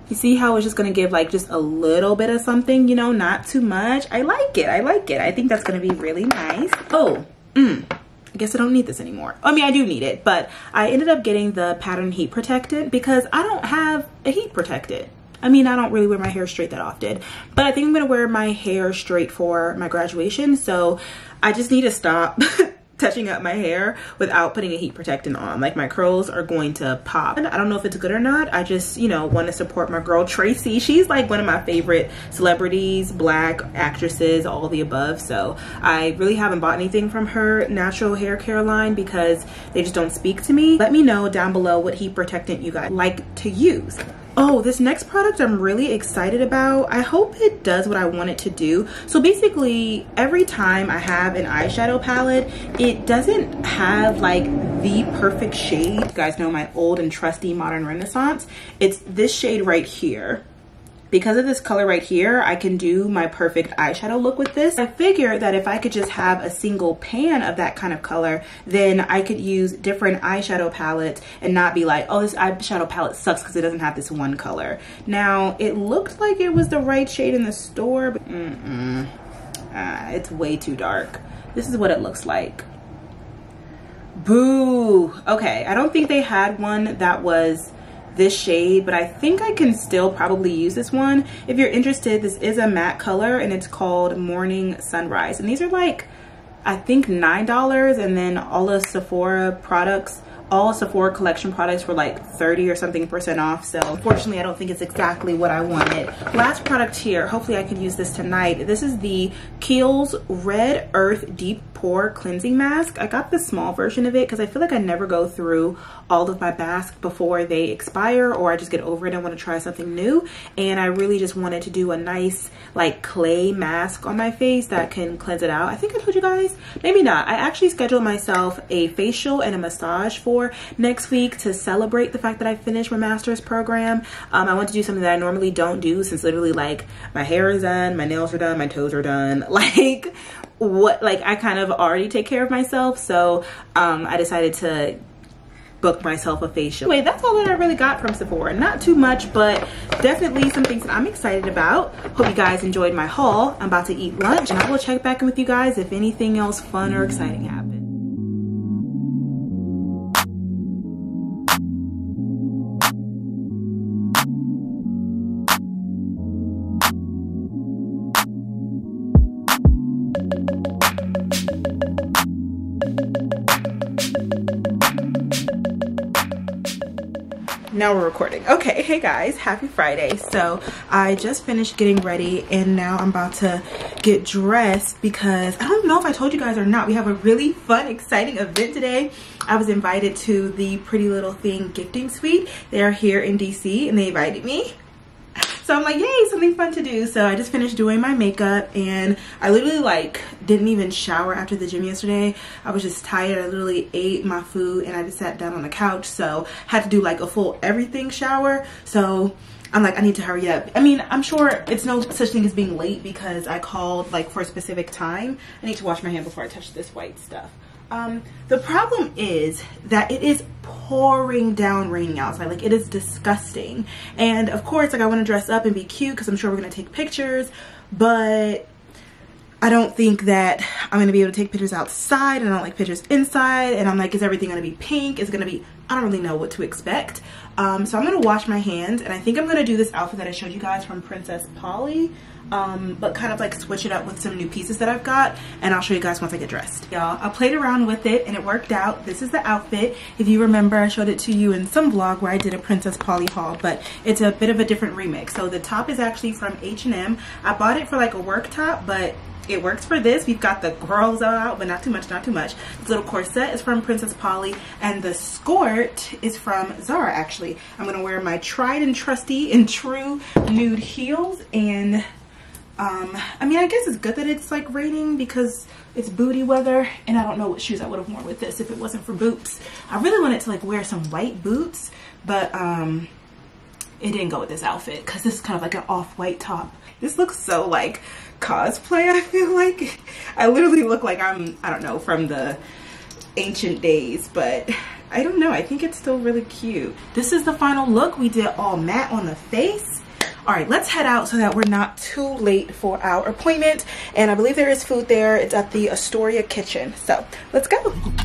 You see how it's just gonna give like just a little bit of something, you know, not too much. I like it, I like it. I think that's gonna be really nice. Oh, mmm. I guess I don't need this anymore. I mean, I do need it, but I ended up getting the Pattern Heat Protectant because I don't have a heat protectant. I mean, I don't really wear my hair straight that often, but I think I'm gonna wear my hair straight for my graduation, so I just need to stop touching up my hair without putting a heat protectant on. Like, my curls are going to pop. I don't know if it's good or not. I just, you know, want to support my girl Tracy. She's like one of my favorite celebrities, black actresses, all the above. So I really haven't bought anything from her natural hair care line because they just don't speak to me. Let me know down below what heat protectant you guys like to use. Oh, this next product I'm really excited about. I hope it does what I want it to do. So basically, every time I have an eyeshadow palette, it doesn't have like the perfect shade. You guys know my old and trusty Modern Renaissance. It's this shade right here. Because of this color right here, I can do my perfect eyeshadow look with this. I figured that if I could just have a single pan of that kind of color, then I could use different eyeshadow palettes and not be like, oh, this eyeshadow palette sucks because it doesn't have this one color. Now, it looked like it was the right shade in the store, but mm-mm. Ah, it's way too dark. This is what it looks like. Boo. Okay, I don't think they had one that was this shade, but I think I can still probably use this one. If you're interested, this is a matte color and it's called Morning Sunrise, and these are like, I think nine dollars, and then all of Sephora products, all Sephora collection products were like thirty or something percent off. So unfortunately, I don't think it's exactly what I wanted. Last product here, hopefully I can use this tonight. This is the Kiehl's Red Earth Deep Pore Cleansing Mask. I got the small version of it because I feel like I never go through all of my masks before they expire, or I just get over it and want to try something new. And I really just wanted to do a nice like clay mask on my face that can cleanse it out. I think I told you guys, maybe not. I actually scheduled myself a facial and a massage for next week to celebrate the fact that I finished my master's program. Um, I want to do something that I normally don't do, since literally like my hair is done, my nails are done, my toes are done. Like what, like I kind of already take care of myself. So um, I decided to book myself a facial. Anyway, that's all that I really got from Sephora. Not too much, but definitely some things that I'm excited about. Hope you guys enjoyed my haul. I'm about to eat lunch, and I will check back in with you guys if anything else fun or exciting happens. Now we're recording. Okay, hey guys, happy Friday. So I just finished getting ready, and now I'm about to get dressed because I don't know if I told you guys or not, we have a really fun, exciting event today. I was invited to the Pretty Little Thing gifting suite. They are here in D C, and they invited me. So I'm like, yay, something fun to do. So I just finished doing my makeup, and I literally like didn't even shower after the gym yesterday. I was just tired. I literally ate my food and I just sat down on the couch. So had to do like a full everything shower. So I'm like, I need to hurry up. I mean, I'm sure it's no such thing as being late because I called like for a specific time. I need to wash my hand before I touch this white stuff. Um, the problem is that it is pouring down raining outside. Like, it is disgusting. And of course, like, I want to dress up and be cute because I'm sure we're going to take pictures, but I don't think that I'm going to be able to take pictures outside, and I don't like pictures inside, and I'm like, is everything going to be pink? Is it going to be, I don't really know what to expect. Um, so I'm going to wash my hands, and I think I'm going to do this outfit that I showed you guys from Princess Polly, um, but kind of like switch it up with some new pieces that I've got, and I'll show you guys once I get dressed. Y'all, I played around with it, and it worked out. This is the outfit. If you remember, I showed it to you in some vlog where I did a Princess Polly haul, but it's a bit of a different remix. So the top is actually from H and M. I bought it for like a work top, but it works for this. We've got the girls out, but not too much, not too much. This little corset is from Princess Polly, and the skirt is from Zara, actually. I'm gonna wear my tried and trusty and true nude heels, and um, I mean, I guess it's good that it's like raining because it's booty weather, and I don't know what shoes I would have worn with this if it wasn't for boots. I really wanted to like wear some white boots, but um, it didn't go with this outfit because this is kind of like an off-white top. This looks so like cosplay, I feel like. I literally look like I'm, I don't know, from the ancient days, but I don't know. I think it's still really cute. This is the final look. We did all matte on the face. All right, let's head out so that we're not too late for our appointment. And I believe there is food there. It's at the Astoria kitchen. So let's go.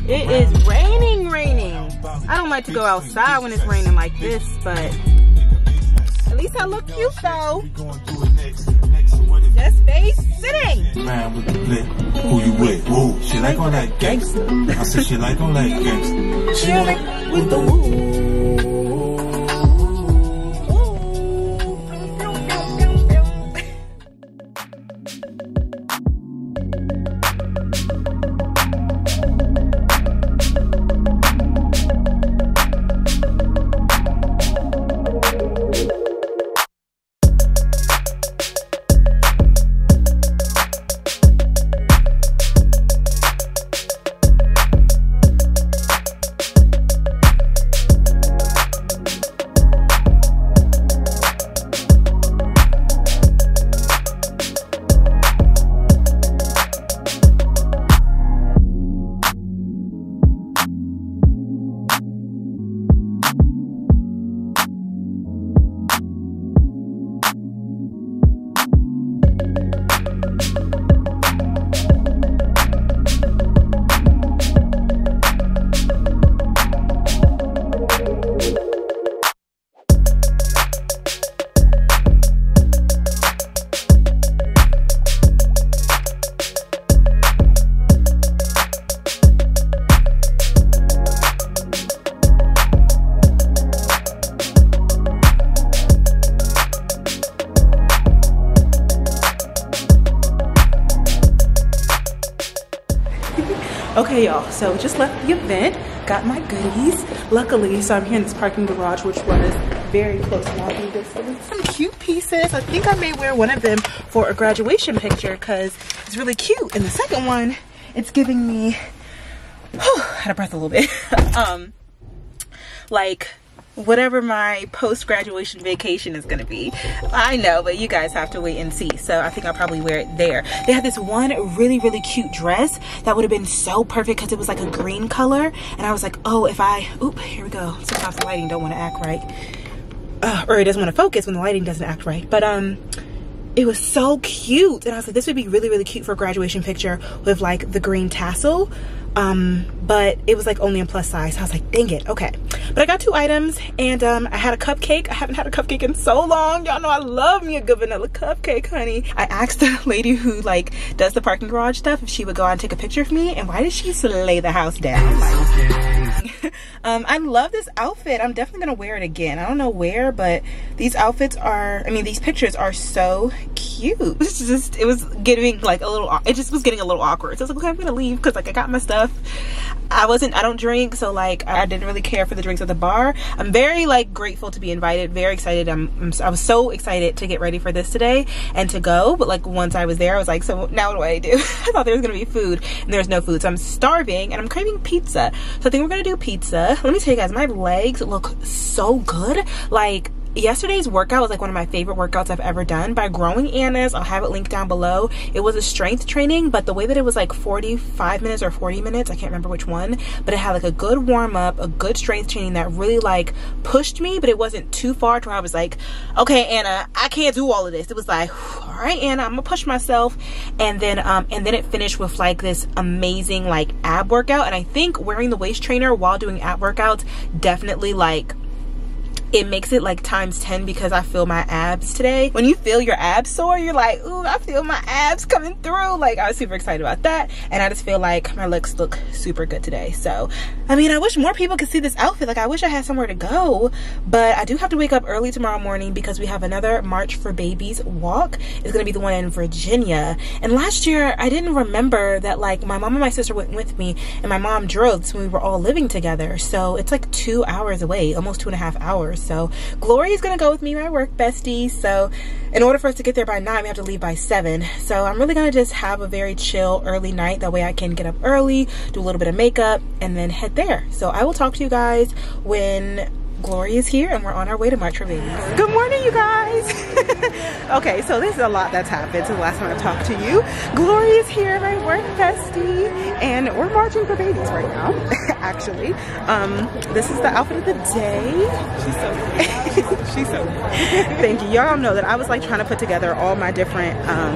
It is raining, raining. I don't like to go outside when it's raining like this, but at least I look cute though. That's face sitting. Man with the blick, who you with? Who? She like on that gangster. I said she like on that gangster. She on it with the Okay, y'all, so just left the event, got my goodies, luckily, so I'm here in this parking garage, which was very close walking distance. Some cute pieces. I think I may wear one of them for a graduation picture because it's really cute. And the second one, it's giving me, whew, out of breath a little bit, um, like whatever my post-graduation vacation is gonna be. I know, but you guys have to wait and see. So I think I'll probably wear it there. They had this one really, really cute dress that would have been so perfect because it was like a green color. And I was like, oh, if I, oop, here we go. Sometimes the lighting don't wanna act right. Uh, or it doesn't wanna focus when the lighting doesn't act right. But um, it was so cute. And I was like, this would be really, really cute for a graduation picture with like the green tassel. Um, but it was like only in plus size. So I was like, dang it, okay. But I got two items, and um, I had a cupcake. I haven't had a cupcake in so long. Y'all know I love me a good vanilla cupcake, honey. I asked the lady who like does the parking garage stuff if she would go out and take a picture of me, and why did she slay the house down? Like, um, I love this outfit. I'm definitely gonna wear it again. I don't know where, but these outfits are, I mean, these pictures are so cute. It's just, it was getting like a little, it just was getting a little awkward. So I was like, okay, I'm gonna leave because like I got my stuff. I wasn't, I don't drink, so like I didn't really care for the drinks at the bar. I'm very like grateful to be invited, very excited. I'm, I'm I was so excited to get ready for this today and to go, but like once I was there, I was like, so now what do I do? I thought there was gonna be food, and there's no food, so I'm starving and I'm craving pizza. So I think we're gonna do pizza. Let me tell you guys, my legs look so good. Like yesterday's workout was like one of my favorite workouts I've ever done by Growing Anna's. I'll have it linked down below. It was a strength training, but the way that it was like forty-five minutes or forty minutes, I can't remember which one, but it had like a good warm-up, a good strength training that really like pushed me, but it wasn't too far to where I was like, okay Anna, I can't do all of this. It was like, all right Anna, I'm gonna push myself. And then um and then it finished with like this amazing like ab workout. And I think wearing the waist trainer while doing ab workouts definitely like it makes it like times ten, because I feel my abs today. When you feel your abs sore, you're like, ooh, I feel my abs coming through. Like, I was super excited about that. And I just feel like my looks look super good today. So, I mean, I wish more people could see this outfit. Like, I wish I had somewhere to go. But I do have to wake up early tomorrow morning because we have another March for Babies walk. It's going to be the one in Virginia. And last year, I didn't remember that, like, my mom and my sister went with me. And my mom drove, so we were all living together. So, it's like two hours away. Almost two and a half hours. So Glory is gonna go with me, my work bestie. So in order for us to get there by nine, we have to leave by seven. So I'm really gonna just have a very chill early night. That way I can get up early, do a little bit of makeup, and then head there. So I will talk to you guys when Glory is here and we're on our way to March for Babies. Good morning, you guys. Okay, so this is a lot that's happened since the last time I talked to you. Glory is here, my work bestie, and we're marching for babies right now. Actually, um, this is the outfit of the day. She's so good. She's so good. Thank you. Y'all know that I was like trying to put together all my different um,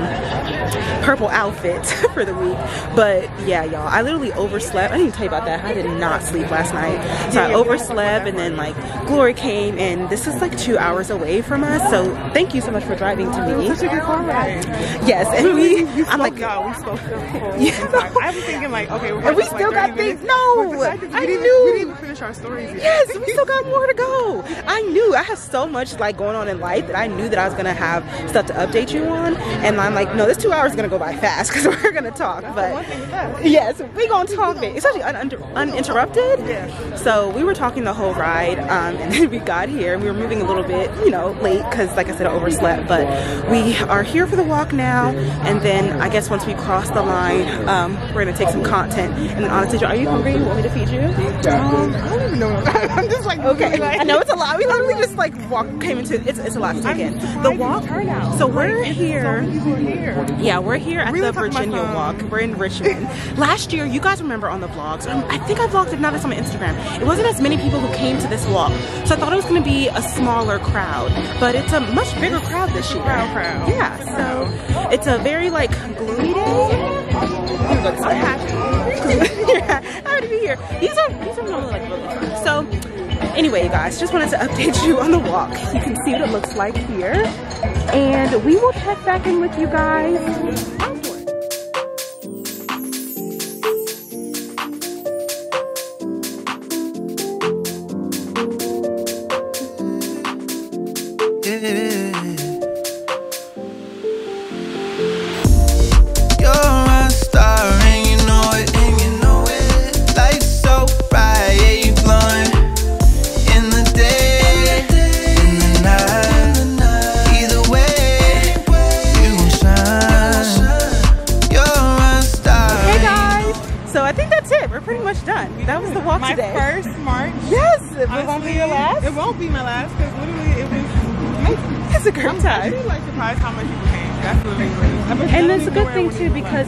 purple outfits for the week, but yeah, y'all, I literally overslept. I didn't even tell you about that. I did not sleep last night, so I overslept, and then like Glory came, and this is like two hours away from us, so thank you so much for driving to me. Such a good car ride. Yes, and we, we I'm like, y'all, we spoke. Yeah, no. I was thinking like, okay, we're and we still like got things. No, we I didn't, knew we didn't even finish our stories yet. Yes, we still got more to go. I knew I have so much like going on in life that I knew that I was gonna have stuff to update you on, and I'm like, no, this two hours is gonna go by fast because we're gonna talk. That's but one thing that. Yes, we gonna talk it, especially un un uninterrupted. Yeah. So we were talking the whole ride. Um, Um, and then we got here, and we were moving a little bit, you know, late because, like I said, I overslept. But we are here for the walk now, and then I guess once we cross the line, um, we're gonna take some content. And then honestly, are you hungry? You want me to feed you? Um, I don't even know. I'm just like okay. Like, I know it's a lot. We literally just like walk came into it's it's a lot to take in. The walk. So we're here. Yeah, we're here at the Virginia Walk. We're in Richmond. Last year, you guys remember on the vlogs? I think I vlogged it. Now that's on my Instagram. It wasn't as many people who came to this walk. So I thought it was going to be a smaller crowd, but it's a much bigger crowd this year. Crowd, crowd. Yeah, so it's a very like gloomy day. I'm happy. Yeah, happy to be here. These are these are normally like really. So anyway, you guys, just wanted to update you on the walk. You can see what it looks like here, and we will check back in with you guys.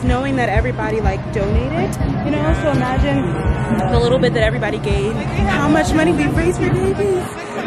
Knowing that everybody like donated, you know, so imagine the little bit that everybody gave, how much money we raised for babies.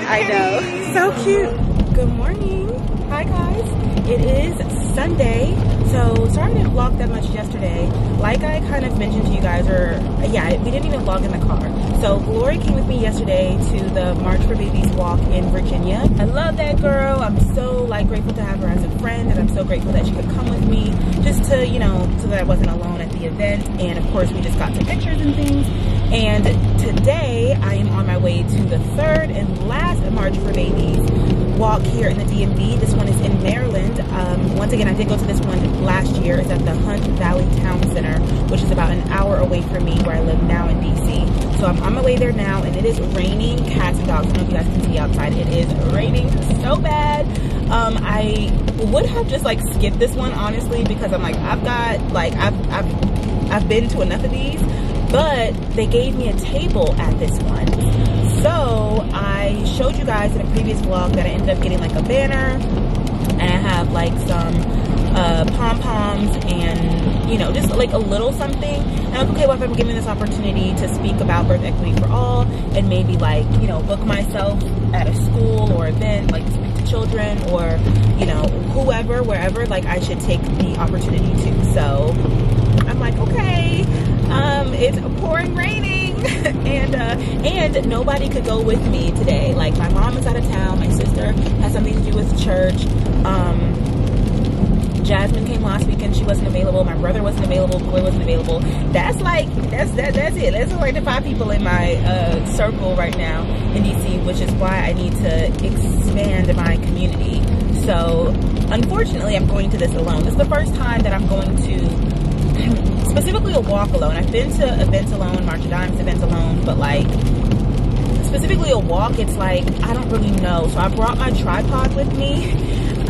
I know, so cute. Good morning. Hi guys, it is Sunday. So sorry I didn't vlog that much yesterday. Like I kind of mentioned to you guys, or yeah, we didn't even vlog in the car. So Glory came with me yesterday to the March for Babies walk in Virginia. I love that girl. I'm so like grateful to have her as a friend, and I'm so grateful that she could come with me just to, you know, so that I wasn't alone at the event. And of course we just got some pictures and things. And today I am on my way to the third and last March for Babies walk here in the D M V. This one is in Maryland. Um, once again, I did go to this one last year. It's at the Hunt Valley Town Center, which is about an hour away from me where I live now in D C. So I'm on my way there now, and it is raining cats and dogs. I don't know if you guys can see outside. It is raining so bad. Um, I would have just like skipped this one, honestly, because I'm like, I've got like, I've, I've, I've been to enough of these, but they gave me a table at this one. So I showed you guys in a previous vlog that I ended up getting like a banner, and I have like some uh, pom-poms and, you know, just like a little something. And I'm like, okay, well, if I'm given this opportunity to speak about Birth Equity for All and maybe like, you know, book myself at a school or event, like speak to children or, you know, whoever, wherever, like I should take the opportunity to. So I'm like, okay, um, it's pouring raining. and uh, and nobody could go with me today. Like my mom is out of town, my sister has something to do with the church. Um, Jasmine came last weekend, she wasn't available. My brother wasn't available, boy wasn't available. That's like that's that that's it. That's like the five people in my uh, circle right now in D C, which is why I need to expand my community. So unfortunately, I'm going to this alone. This is the first time that I'm going to. Specifically a walk alone. I've been to events alone, March of Dimes events alone, but like specifically a walk, it's like I don't really know. So I brought my tripod with me,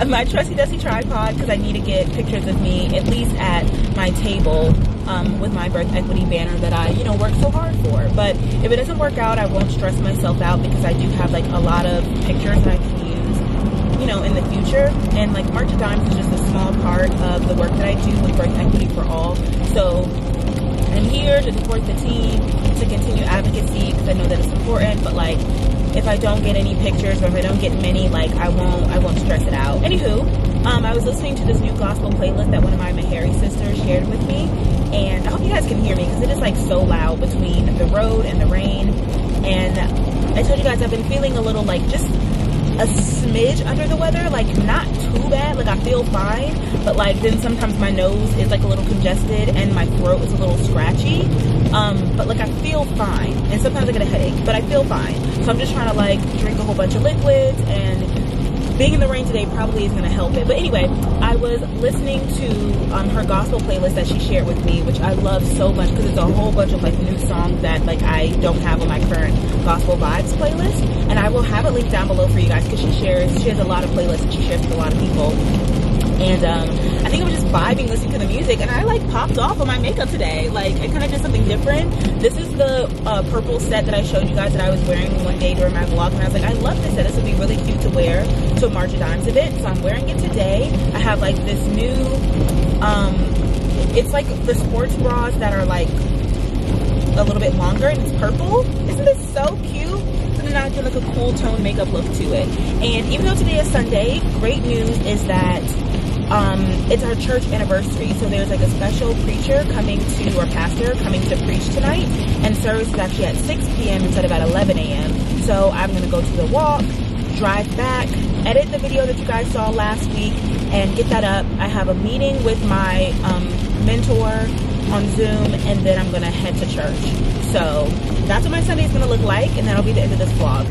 my trusty dusty tripod, because I need to get pictures of me at least at my table um, with my Birth Equity banner that I, you know, work so hard for. But if it doesn't work out, I won't stress myself out because I do have like a lot of pictures that I can use, you know, in the future. And like March of Dimes is just a small part of the work that I do with Birth Equity for All. So I'm here to support the team, to continue advocacy, because I know that it's important, but like if I don't get any pictures or if I don't get many, like I won't I won't stress it out. Anywho, um, I was listening to this new gospel playlist that one of my Meharry sisters shared with me, and I hope you guys can hear me because it is like so loud between the road and the rain. And I told you guys I've been feeling a little like just a smidge under the weather, like not too bad, like I feel fine, but like then sometimes my nose is like a little congested and my throat is a little scratchy, um, but like I feel fine, and sometimes I get a headache, but I feel fine. So I'm just trying to like drink a whole bunch of liquids, and being in the rain today probably is gonna help it. But anyway, I was listening to um, her gospel playlist that she shared with me, which I love so much because it's a whole bunch of like new songs that like I don't have on my current gospel vibes playlist. And I will have a link down below for you guys because she shares, she has a lot of playlists and she shares with a lot of people. And um, I think I was just vibing, listening to the music, and I like popped off on my makeup today. Like I kind of did something different. This is the uh, purple set that I showed you guys that I was wearing one day during my vlog. And I was like, I love this set. This would be really cute to wear to a March of Dimes event. So I'm wearing it today. I have like this new, um, it's like the sports bras that are like a little bit longer and it's purple. Isn't this so cute? I did like a cool tone makeup look to it. And even though today is Sunday, great news is that um, it's our church anniversary, so there's like a special preacher coming to, or pastor coming to preach tonight, and service is actually at six p m instead of at eleven a m So I'm gonna go to the walk, drive back, edit the video that you guys saw last week, and get that up. I have a meeting with my um, mentor on Zoom, and then I'm gonna head to church. So that's what my Sunday is gonna look like, and that'll be the end of this vlog.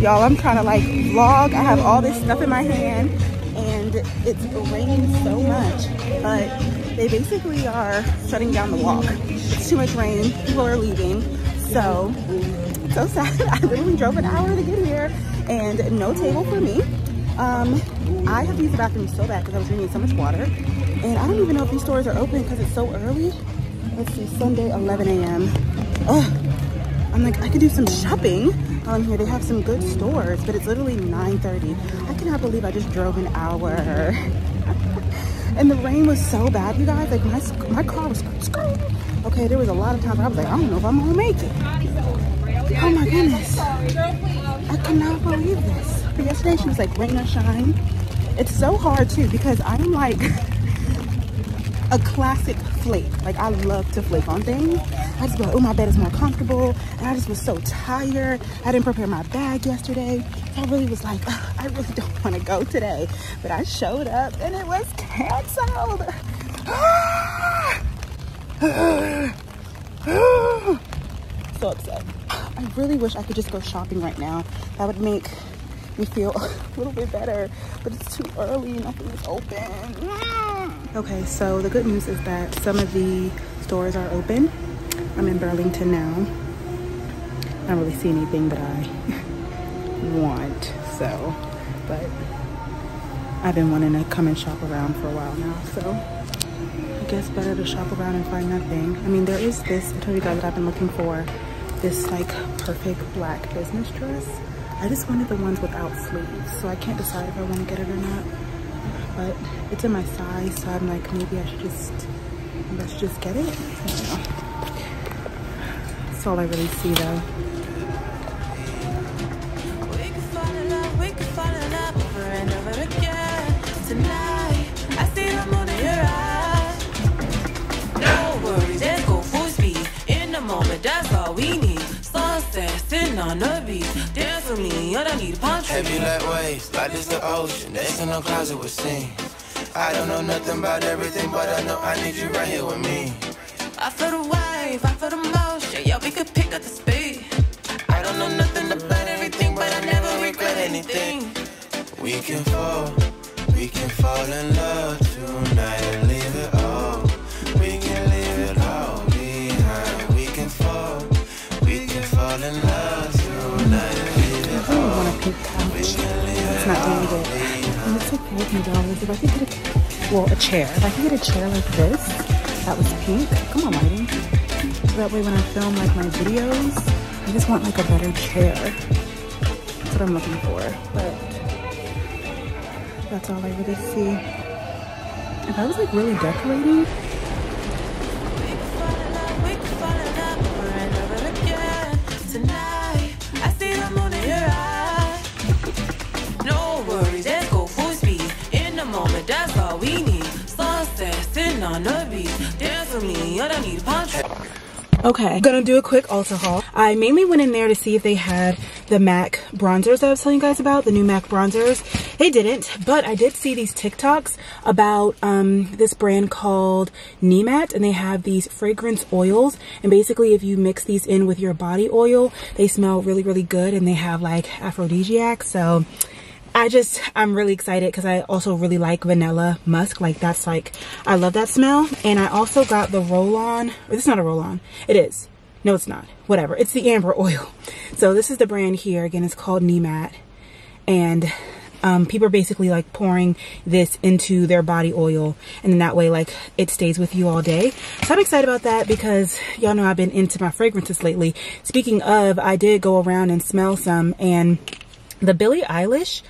Y'all, I'm trying to like vlog. I have all this stuff in my hand, and it's raining so much, but they basically are shutting down the walk. It's too much rain, people are leaving. So, so sad. I literally drove an hour to get here, and no table for me. Um, I have used the bathroom so bad because I was drinking so much water. And I don't even know if these stores are open because it's so early. Let's see, Sunday, eleven a m Oh, I'm like, I could do some shopping on here. They have some good stores, but it's literally nine thirty. I cannot believe I just drove an hour. And the rain was so bad, you guys. Like, my, my car was screaming. Okay, there was a lot of times I was like, I don't know if I'm gonna make it. Oh my goodness. I cannot believe this. But yesterday, she was like, rain or shine. It's so hard, too, because I'm like... a classic flake. Like I love to flake on things. I just be like, oh, my bed is more comfortable. And I just was so tired. I didn't prepare my bag yesterday. So I really was like, oh, I really don't want to go today. But I showed up and it was canceled. So upset. I really wish I could just go shopping right now. That would make me feel a little bit better, but it's too early, nothing is open. Okay, so the good news is that some of the stores are open. I'm in Burlington now. I don't really see anything that I want, so, but I've been wanting to come and shop around for a while now, so I guess better to shop around and find nothing. I mean, there is this, I told you guys that I've been looking for, this like perfect black business dress. I just wanted the ones without sleeves, so I can't decide if I want to get it or not, but it's in my size, so I'm like, maybe I should just, maybe I should just get it. I don't know. That's all I really see though. On the beach, dance with me, I don't need a palm tree. Heavy like waves, like this the ocean, there's no closet with scenes. I don't know nothing about everything, but I know I need you right here with me. I feel the wave, I feel the motion, yeah, we could pick up the speed. I don't know nothing about everything, but I never regret anything. We can fall, we can fall in love tonight and leave it all. We can leave it all behind. We can fall, we can fall in love. It's not doing good. And it's like fourteen dollars. If I could get a, well, a chair. If I could get a chair like this, that was pink. Come on, lighting. So that way when I film like my videos, I just want like a better chair. That's what I'm looking for. But that's all I really see. If I was like really decorating, okay, gonna do a quick Ulta haul. I mainly went in there to see if they had the MAC bronzers that I was telling you guys about, the new MAC bronzers. They didn't, but I did see these TikToks about um, this brand called Nemat, and they have these fragrance oils, and basically if you mix these in with your body oil, they smell really, really good, and they have like aphrodisiacs, so I just, I'm really excited because I also really like vanilla musk. Like that's like, I love that smell. And I also got the roll-on, or it's not a roll-on. It is. No, it's not. Whatever. It's the amber oil. So this is the brand here. Again, it's called Nemat. And um, people are basically like pouring this into their body oil. And then that way, like it stays with you all day. So I'm excited about that because y'all know I've been into my fragrances lately. Speaking of, I did go around and smell some, and the Billie Eilish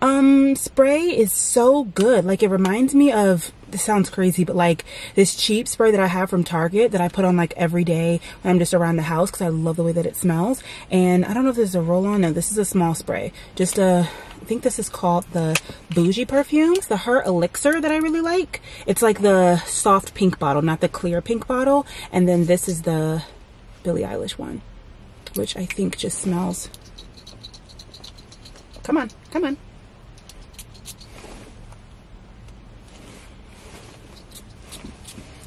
um spray is so good. Like it reminds me of, this sounds crazy, but like this cheap spray that I have from Target that I put on like every day when I'm just around the house because I love the way that it smells. And I don't know if this is a roll-on. No, this is a small spray, just a, I think this is called the Bougie Perfumes, the Her Elixir that I really like. It's like the soft pink bottle, not the clear pink bottle. And then this is the Billie Eilish one, which I think just smells, come on, come on.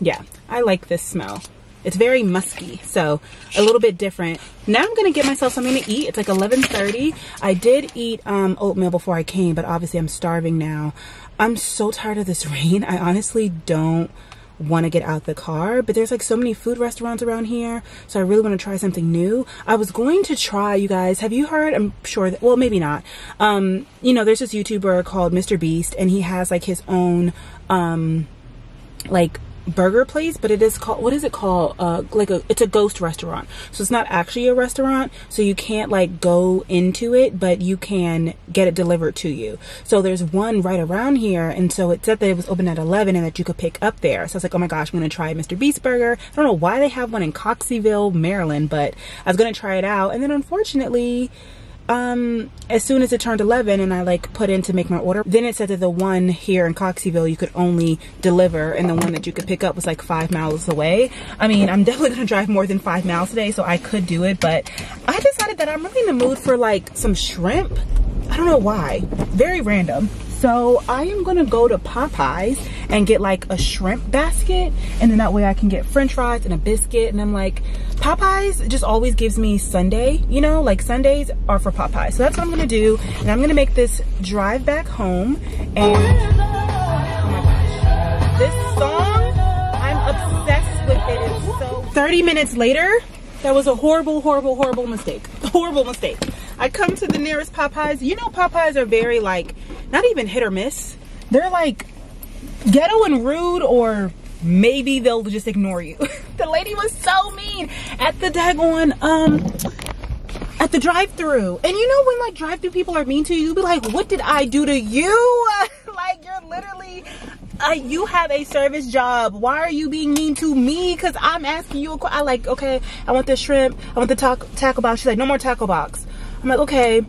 Yeah, I like this smell. It's very musky, so a little bit different. Now I'm gonna get myself something to eat. It's like eleven thirty. I did eat um, oatmeal before I came, but obviously I'm starving now. I'm so tired of this rain. I honestly don't want to get out the car, but there's like so many food restaurants around here, so I really want to try something new. I was going to try, you guys, have you heard, I'm sure that, well maybe not, um you know, there's this YouTuber called Mister Beast, and he has like his own um like burger place, but it is called, what is it called, uh like a, it's a ghost restaurant, so it's not actually a restaurant, so you can't like go into it, but you can get it delivered to you. So there's one right around here, and so it said that it was open at eleven and that you could pick up there. So I was like, oh my gosh, I'm gonna try Mister Beast's burger. I don't know why they have one in Coxseyville, Maryland, but I was gonna try it out. And then unfortunately, um as soon as it turned eleven and I like put in to make my order, then it said that the one here in Coxseyville you could only deliver, and the one that you could pick up was like five miles away. I mean, I'm definitely gonna drive more than five miles today, so I could do it, but I decided that I'm really in the mood for like some shrimp. I don't know why, very random. So I am gonna go to Popeye's and get like a shrimp basket, and then that way I can get french fries and a biscuit. And I'm like, Popeye's just always gives me Sunday, you know, like Sundays are for Popeye's. So that's what I'm gonna do. And I'm gonna make this drive back home. And oh my gosh, this song, I'm obsessed with it, it's so. thirty minutes later, that was a horrible, horrible, horrible mistake. Horrible mistake. I come to the nearest Popeye's. You know, Popeye's are very like, not even hit or miss. They're like ghetto and rude or maybe they'll just ignore you. The lady was so mean at the daggone, um, at the drive-thru. And you know when like drive-thru people are mean to you, you'll be like, what did I do to you? Like you're literally, uh, you have a service job. Why are you being mean to me? Cause I'm asking you a question. I like, okay, I want the shrimp. I want the taco, taco box. She's like, no more taco box. I'm like, okay.